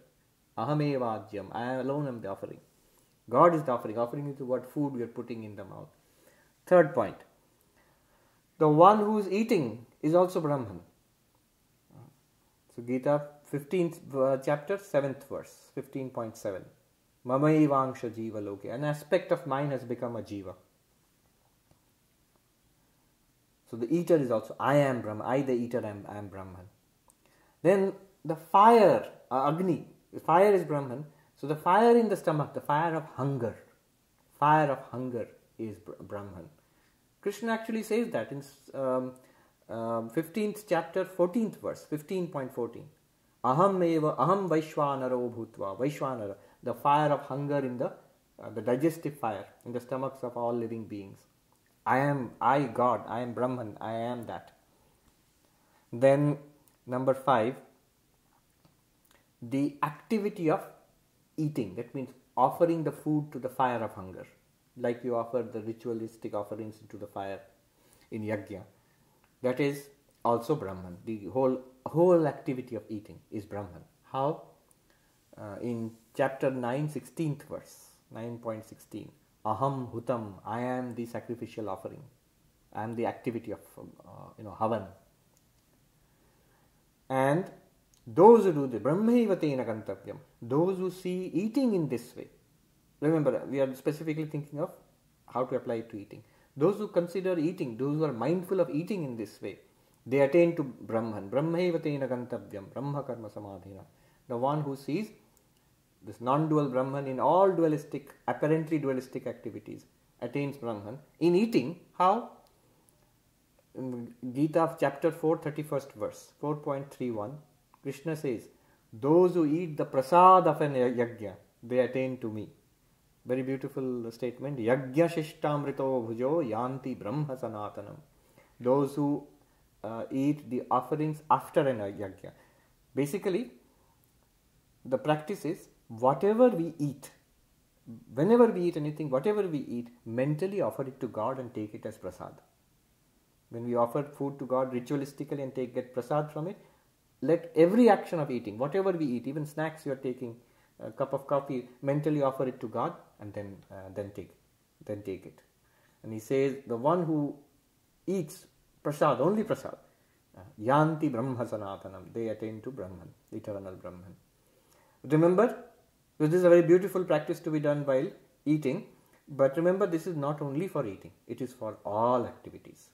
Ahamevajyam, I alone am the offering, God is the offering, offering is what food we are putting in the mouth. Third point, the one who is eating is also Brahman. Gita 15th chapter 7th verse 15.7, Mamai Vangsha Jiva Loke, an aspect of mine has become a Jiva. So the eater is also, I am Brahman. I, the eater, I am Brahman. Then the fire, Agni, fire is Brahman. So the fire in the stomach, the fire of hunger is Brahman. Krishna actually says that in 15th chapter, 14th verse, 15.14. Aham eva, aham vaishvanaro bhutva, vaishvanara, the fire of hunger in the digestive fire, in the stomachs of all living beings. I am, I God, I am Brahman, I am that. Then number 5, the activity of eating, that means offering the food to the fire of hunger, like you offer the ritualistic offerings to the fire in Yajna. That is also Brahman. The whole activity of eating is Brahman. How? In chapter 9, 16th verse, 9.16. Aham hutam, I am the sacrificial offering. I am the activity of, havan. And those who do the brahmaivatena gantavyam, those who see eating in this way. Remember, we are specifically thinking of how to apply it to eating. Those who consider eating, those who are mindful of eating in this way, they attain to Brahman. Brahmaivatena gantavyam, brahma karma samadhina. The one who sees this non-dual Brahman in all dualistic, apparently dualistic activities, attains Brahman. In eating, how? In Gita of chapter 4, 31st verse, 4.31, Krishna says, those who eat the prasad of an yajna, they attain to me. Very beautiful statement. Yajna shishtamrito bhujo yanti brahma sanatanam. Those who eat the offerings after an yajna. Basically, the practice is, whatever we eat, whenever we eat anything, whatever we eat, mentally offer it to God and take it as prasad. When we offer food to God ritualistically and get prasad from it, let every action of eating, whatever we eat, even snacks you are taking, a cup of coffee, mentally offer it to God and then take it. And he says, the one who eats prasad, only prasad, yanti brahma sanatanam, they attain to Brahman, eternal Brahman. Remember, this is a very beautiful practice to be done while eating, but remember, this is not only for eating, it is for all activities.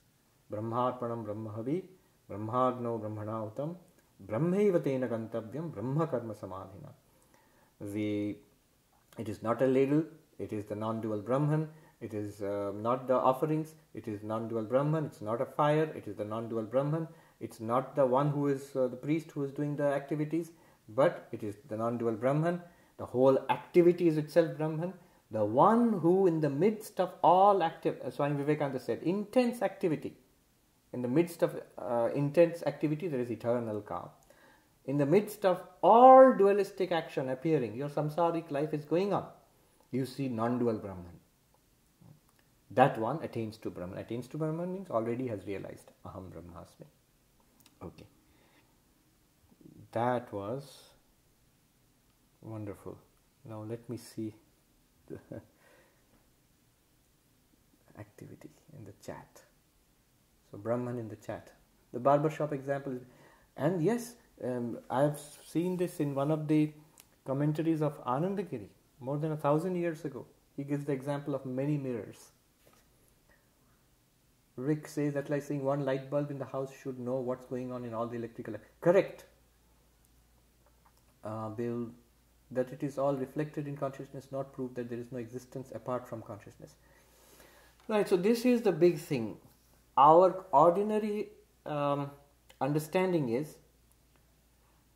Brahmarpanam brahmahavi, brahmagno brahmanautam, brahmaivatena gantavyam, brahma karma samadhina. It is not a ladle, it is the non-dual Brahman, it is not the offerings, it is non-dual Brahman, it's not a fire, it is the non-dual Brahman, it's not the one who is the priest who is doing the activities, but it is the non-dual Brahman. The whole activity is itself Brahman. The one who in the midst of all active, Swami Vivekananda said, intense activity. In the midst of intense activity, there is eternal calm. In the midst of all dualistic action appearing, your samsaric life is going on. You see non-dual Brahman. That one attains to Brahman. Attains to Brahman means already has realized Aham Brahmasmi. Okay. That was wonderful. Now let me see the activity in the chat. So Brahman in the chat. The barbershop example. And yes, I have seen this in one of the commentaries of Anandagiri more than 1,000 years ago. He gives the example of many mirrors. Rick says that like saying one light bulb in the house should know what's going on in all the electrical. Correct. Bill, that it is all reflected in consciousness, not proof that there is no existence apart from consciousness. Right, so this is the big thing. Our ordinary understanding is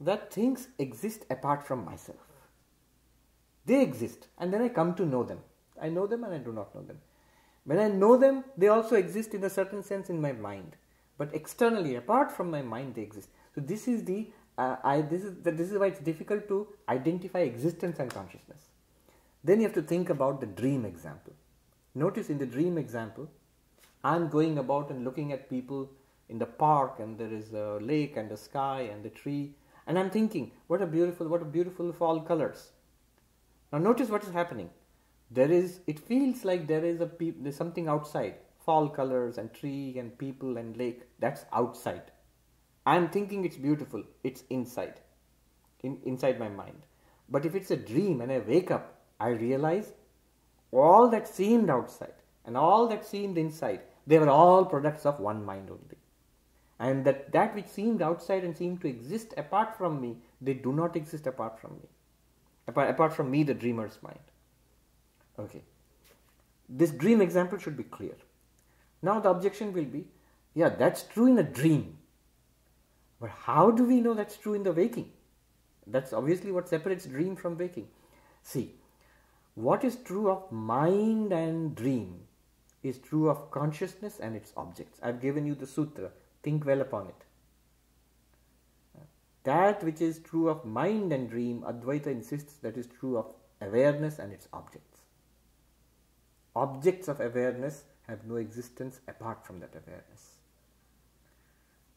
that things exist apart from myself. They exist and then I come to know them. I know them and I do not know them. When I know them, they also exist in a certain sense in my mind. But externally, apart from my mind, they exist. So this is the this is why it's difficult to identify existence and consciousness. Then you have to think about the dream example. Notice in the dream example, I'm going about and looking at people in the park, and there is a lake and a sky and a tree, and I'm thinking, what a beautiful fall colors. Now notice what is happening. It feels like there's something outside. Fall colors and tree and people and lake. That's outside. I'm thinking it's beautiful, it's inside my mind. But if it's a dream and I wake up, I realize all that seemed outside and all that seemed inside, they were all products of one mind only. And that which seemed outside and seemed to exist apart from me, they do not exist apart from me. Apart from me, the dreamer's mind. Okay. This dream example should be clear. Now the objection will be, yeah, that's true in a dream. But how do we know that's true in the waking? That's obviously what separates dream from waking. See, what is true of mind and dream is true of consciousness and its objects. I've given you the sutra. Think well upon it. That which is true of mind and dream, Advaita insists that is true of awareness and its objects. Objects of awareness have no existence apart from that awareness.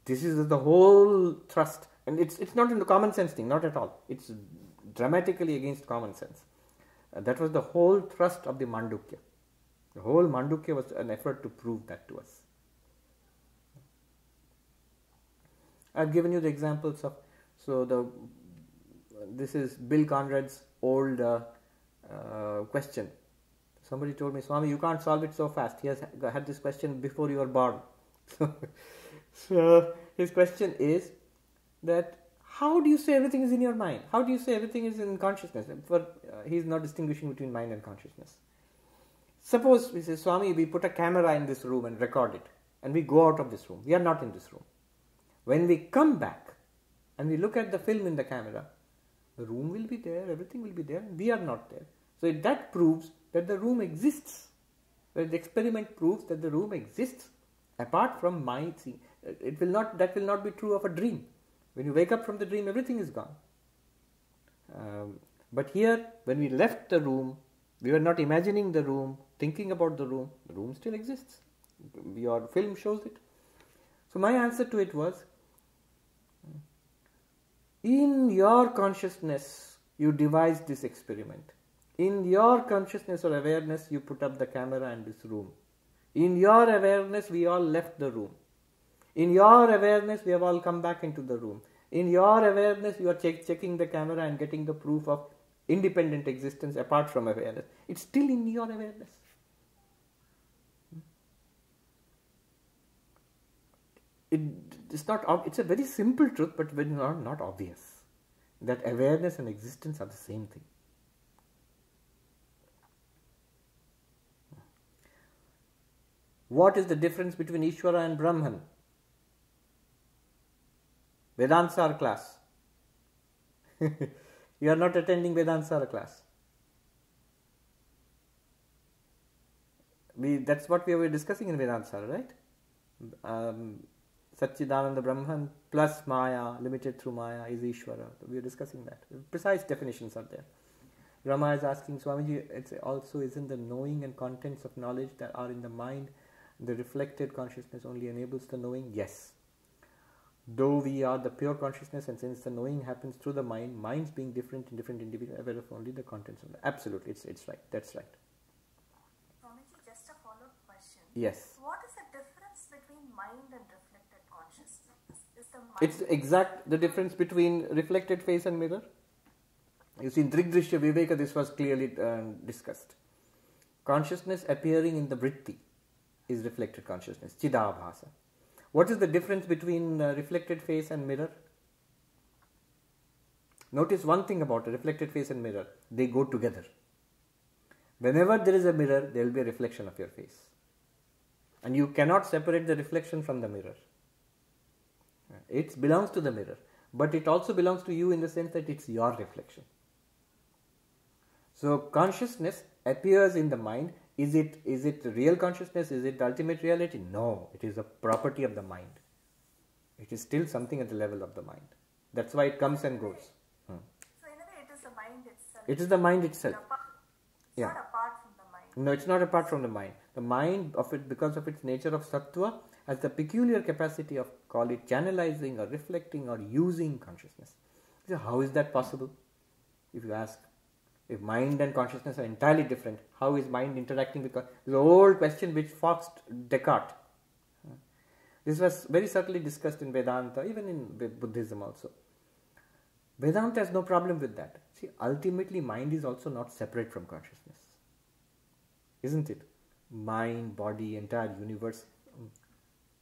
This is the whole thrust. And it's not in the common sense thing, not at all. It's dramatically against common sense. That was the whole thrust of the Mandukya. The whole Mandukya was an effort to prove that to us. I've given you the examples of, this is Bill Conrad's old question. Somebody told me, Swami, you can't solve it so fast. He has had this question before you were born. So his question is that how do you say everything is in your mind? How do you say everything is in consciousness? He's not distinguishing between mind and consciousness. Suppose we say, Swami, we put a camera in this room and record it, and we go out of this room. We are not in this room. When we come back and we look at the film in the camera, the room will be there, everything will be there, and we are not there. So that proves that the room exists. The experiment proves that the room exists apart from my seeing. That will not be true of a dream. When you wake up from the dream, everything is gone. But here, when we left the room, we were not imagining the room, thinking about the room still exists. Your film shows it. So my answer to it was, in your consciousness, you devised this experiment. In your consciousness or awareness, you put up the camera and this room. In your awareness, we all left the room. In your awareness, we have all come back into the room. In your awareness, you are checking the camera and getting the proof of independent existence apart from awareness. It's still in your awareness. It's a very simple truth, but not obvious, that awareness and existence are the same thing. What is the difference between Ishvara and Brahman? Vedansar class. You are not attending Vedansar class. That's what we were discussing in Vedansar, right? Satchidananda Brahman plus Maya, limited through Maya, is Ishvara. We are discussing that. Precise definitions are there. Rama is asking, Swamiji, it's also isn't the knowing and contents of knowledge that are in the mind, the reflected consciousness only enables the knowing? Yes. Though we are the pure consciousness, and since the knowing happens through the mind, minds being different in different individuals, aware of only the contents of the... Absolutely, it's right. That's right. Swamiji, just a follow-up question. Yes. What is the difference between mind and reflected consciousness? It's exact the difference between reflected face and mirror. You see, in Drig Drishya Viveka, this was clearly discussed. Consciousness appearing in the vritti is reflected consciousness, Chidabhasa. What is the difference between reflected face and mirror? Notice one thing about a reflected face and mirror. They go together. Whenever there is a mirror, there will be a reflection of your face. And you cannot separate the reflection from the mirror. It belongs to the mirror. But it also belongs to you in the sense that it's your reflection. So consciousness appears in the mind. Is it real consciousness? Is it ultimate reality? No, it is a property of the mind. It is still something at the level of the mind. That's why it comes and goes. So in a way, it is the mind itself. It is the mind itself. It's not apart from the mind. No, it's not apart from the mind. The mind, because of its nature of sattva, has the peculiar capacity of, call it, channelizing or reflecting or using consciousness. So how is that possible? If you ask, if mind and consciousness are entirely different, how is mind interacting with consciousness? The old question which foxed Descartes. This was very subtly discussed in Vedanta, even in Buddhism also. Vedanta has no problem with that. See, ultimately mind is also not separate from consciousness. Isn't it? mind, body, entire universe.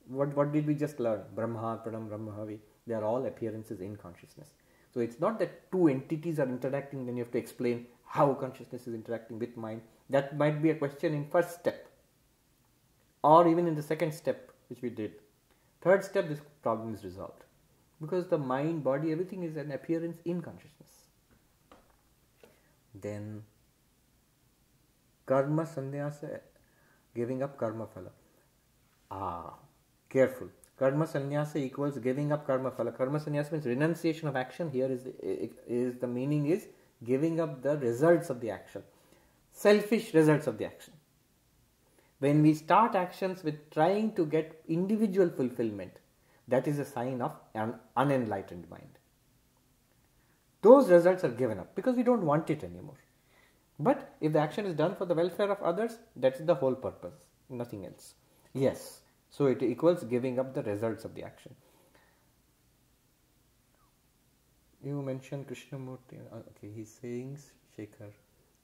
What did we just learn? Brahma, Pranam, Brahmahavi. They are all appearances in consciousness. So it's not that two entities are interacting, then you have to explain how consciousness is interacting with mind. That might be a question in first step, or even in the second step, which we did. Third step, this problem is resolved, because the mind, body, everything is an appearance in consciousness. Then karma sannyasa, giving up karma phala. Careful. Karma sannyasa equals giving up karma phala. Karma sannyasa means renunciation of action. Here is the meaning is giving up the results of the action. Selfish results of the action. When we start actions with trying to get individual fulfillment, that is a sign of an unenlightened mind. Those results are given up because we don't want it anymore. But if the action is done for the welfare of others, that's the whole purpose, nothing else. Yes, so it equals giving up the results of the action. You mentioned Krishnamurti. Okay, he's saying, Shekhar,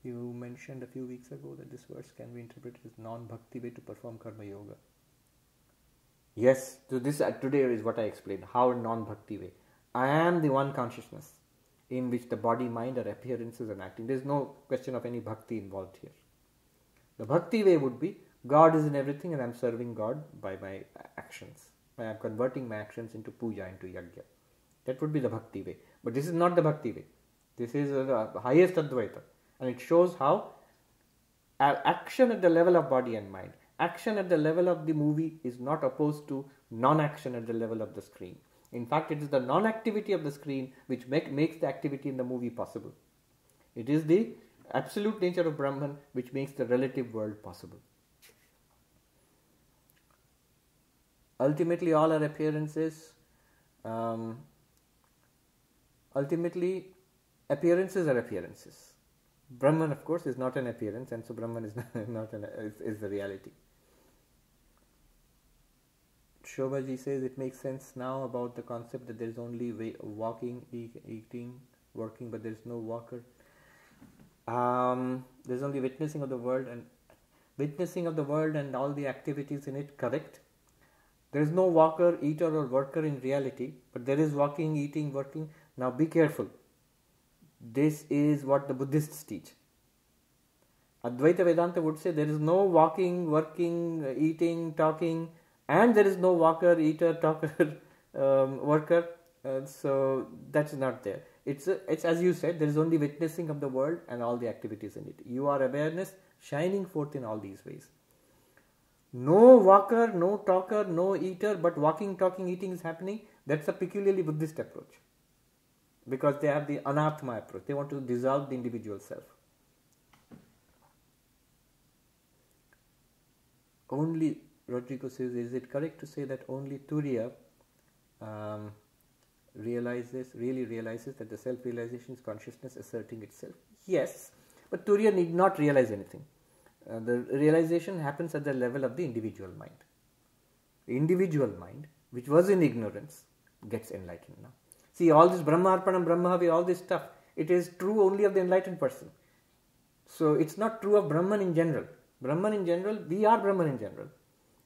you mentioned a few weeks ago that this verse can be interpreted as non-bhakti way to perform karma yoga. Yes, so this today is what I explained, how non-bhakti way. I am the one consciousness in which the body, mind are appearances and acting. There is no question of any bhakti involved here. The bhakti way would be, God is in everything and I am serving God by my actions. I am converting my actions into puja, into yajna. That would be the bhakti way. But this is not the bhakti way. This is the highest Advaita. And it shows how action at the level of body and mind, action at the level of the movie is not opposed to non-action at the level of the screen. In fact, it is the non-activity of the screen which makes the activity in the movie possible. It is the absolute nature of Brahman which makes the relative world possible. Ultimately, all our appearances, are appearances. Brahman, of course, is not an appearance, and so Brahman is not the reality. Shobhaji says it makes sense now about the concept that there is only way of walking, eating, working, but there is no walker. There is only witnessing of the world and all the activities in it. Correct. There is no walker, eater or worker in reality, but there is walking, eating, working. Now be careful. This is what the Buddhists teach. Advaita Vedanta would say there is no walking, working, eating, talking, and there is no walker, eater, talker, worker. So that's not there. It's as you said, there is only witnessing of the world and all the activities in it. You are awareness shining forth in all these ways. No walker, no talker, no eater, but walking, talking, eating is happening. That's a peculiarly Buddhist approach, because they have the anatma approach. They want to dissolve the individual self. Only, Rodrigo says, is it correct to say that only Turiya really realizes that the self-realization is consciousness asserting itself? Yes, but Turiya need not realize anything. The realization happens at the level of the individual mind. The individual mind, which was in ignorance, gets enlightened now. See, all this Brahma, Arpanam, Brahmahavi, all this stuff, it is true only of the enlightened person. So it's not true of Brahman in general. Brahman in general, we are Brahman in general.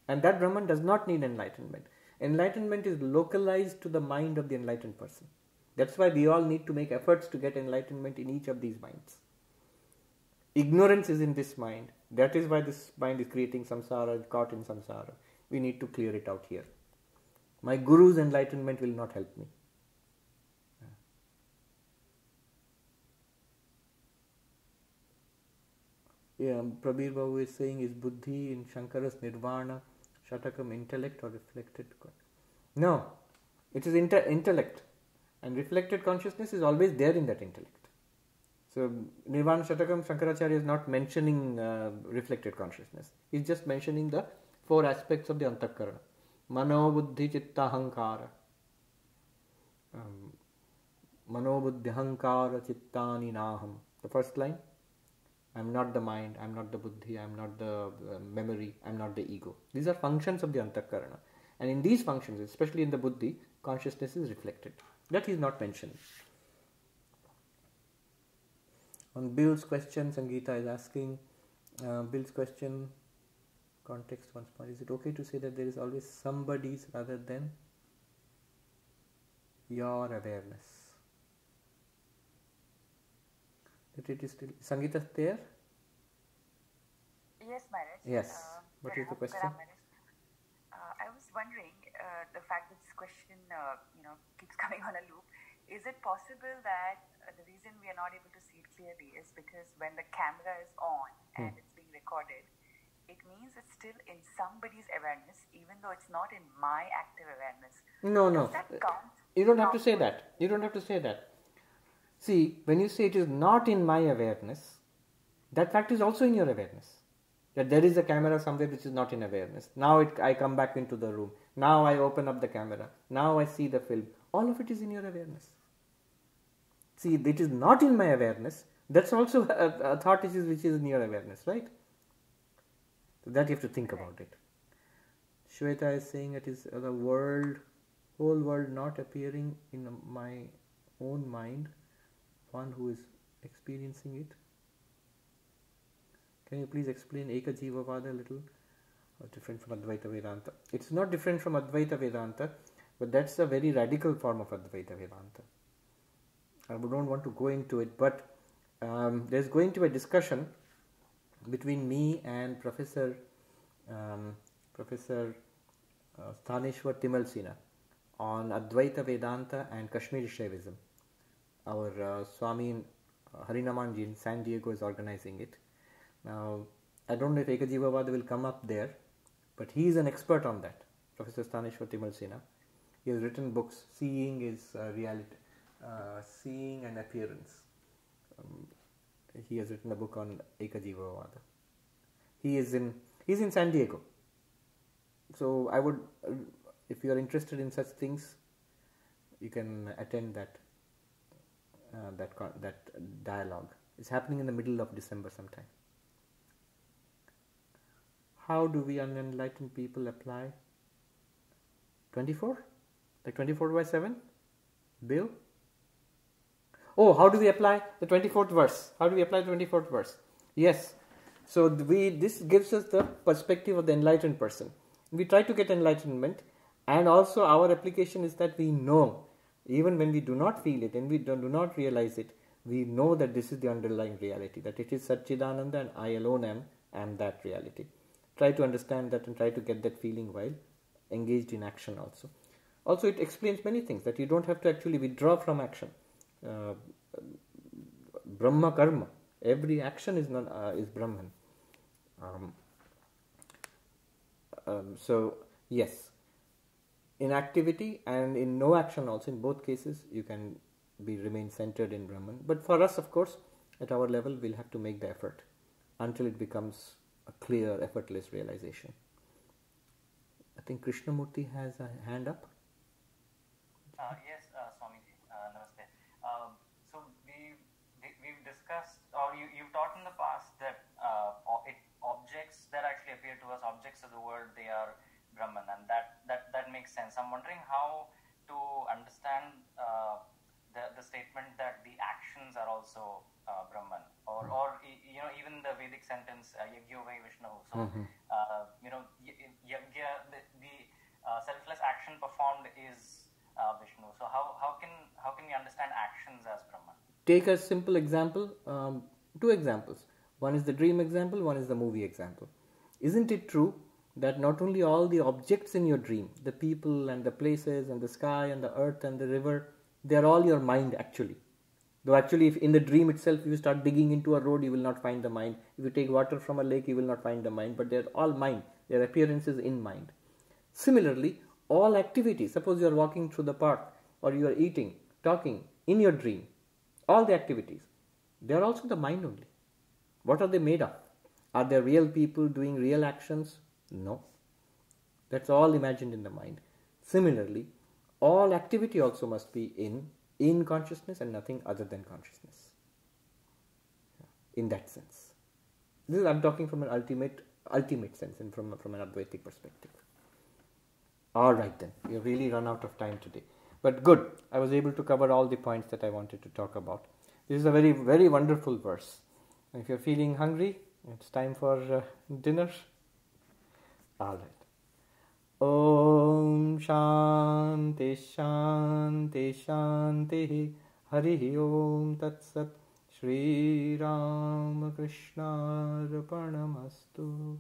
And that Brahman does not need enlightenment. Enlightenment is localized to the mind of the enlightened person. That's why we all need to make efforts to get enlightenment in each of these minds. Ignorance is in this mind. That is why this mind is creating samsara, caught in samsara. We need to clear it out here. My guru's enlightenment will not help me. Yeah, Prabir Babu is saying, is buddhi in Shankara's Nirvana Shatakam intellect or reflected? No, it is intellect. And reflected consciousness is always there in that intellect. So, Nirvana Shatakam, Shankaracharya is not mentioning reflected consciousness. He is just mentioning the four aspects of the Antakkarana. Mano, Buddhi, Chitta, Hankara. Mano, Buddhi, Hankara, Chittani, Naham. The first line. I am not the mind, I am not the buddhi, I am not the memory, I am not the ego. These are functions of the Antakkarana. And in these functions, especially in the buddhi, consciousness is reflected. That is not mentioned. On Bill's question, Sangeeta is asking, Bill's question, context once more. Is it okay to say that there is always somebody's rather than your awareness? That it is still Sangeeta there? Yes, Maharaj. Yes. What is the question? I was wondering, the fact that this question, keeps coming on a loop. Is it possible that the reason we are not able to see it clearly is because when the camera is on and it's being recorded, it means it's still in somebody's awareness, even though it's not in my active awareness? No. Does that count? You don't have to say that. You don't have to say that. See, when you say it is not in my awareness, that fact is also in your awareness. That there is a camera somewhere which is not in awareness. Now I come back into the room. Now I open up the camera. Now I see the film. All of it is in your awareness. See, it is not in my awareness. That's also a thought which is in your awareness, right? So that you have to think about it. Shweta is saying it is the world, whole world not appearing in my own mind, one who is experiencing it. Can you please explain Eka Jiva Vada a little? Or different from Advaita Vedanta? It's not different from Advaita Vedanta, but that's a very radical form of Advaita Vedanta. I don't want to go into it, but there's going to be a discussion between me and Professor Sthaneshwar Timalsina on Advaita Vedanta and Kashmir Shaivism. Our Swami Harinamanji in San Diego is organizing it. Now, I don't know if Eka Jiva Vada will come up there, but he is an expert on that, Professor Sthaneshwar Timalsina. He has written books. Seeing is reality, seeing and appearance. He has written a book on Eka Jiva Vada. He's in San Diego. So I would, if you are interested in such things, you can attend that dialogue. It's happening in the middle of December sometime. How do we unenlightened people apply? 24? Like 24/7? Bill? Oh, how do we apply the 24th verse? How do we apply the 24th verse? Yes. So this gives us the perspective of the enlightened person. We try to get enlightenment, and also our application is that we know, even when we do not feel it and we do not realize it, we know that this is the underlying reality, that it is Satchidananda and I alone am that reality. Try to understand that and try to get that feeling while engaged in action also. Also, it explains many things, that you don't have to actually withdraw from action. Brahma karma, every action is Brahman. So, yes, in activity and in no action also, in both cases, you can remain centered in Brahman. But for us, of course, at our level, we'll have to make the effort until it becomes a clear, effortless realization. I think Krishnamurti has a hand up. Yes, Swamiji, namaste. So we've discussed, or you've taught in the past that objects that actually appear to us, objects of the world, they are Brahman, and that makes sense. I'm wondering how to understand the statement that the actions are also Brahman, or even the Vedic sentence Yajna vai Vishnu. So Yajna, the selfless action performed is Vishnu. So how can we understand actions as Brahman? Take a simple example, two examples. One is the dream example, one is the movie example. Isn't it true that not only all the objects in your dream, the people and the places and the sky and the earth and the river, they are all your mind actually? Though actually, if in the dream itself you start digging into a road, you will not find the mind. If you take water from a lake, you will not find the mind. But they are all mind. Their appearances in mind. Similarly, all activity. Suppose you are walking through the park, or you are eating, talking in your dream. All the activities, they are also the mind only. What are they made of? Are there real people doing real actions? No. That's all imagined in the mind. Similarly, all activity also must be in consciousness and nothing other than consciousness. In that sense. This is, I'm talking from an ultimate sense and from an Advaitic perspective. Alright then, we have really run out of time today. But good, I was able to cover all the points that I wanted to talk about. This is a very, very wonderful verse. If you're feeling hungry, it's time for dinner. All right. Om Shanti Shanti Shanti Harihi Om Tat Sat Shri Ramakrishna Arpanamastu.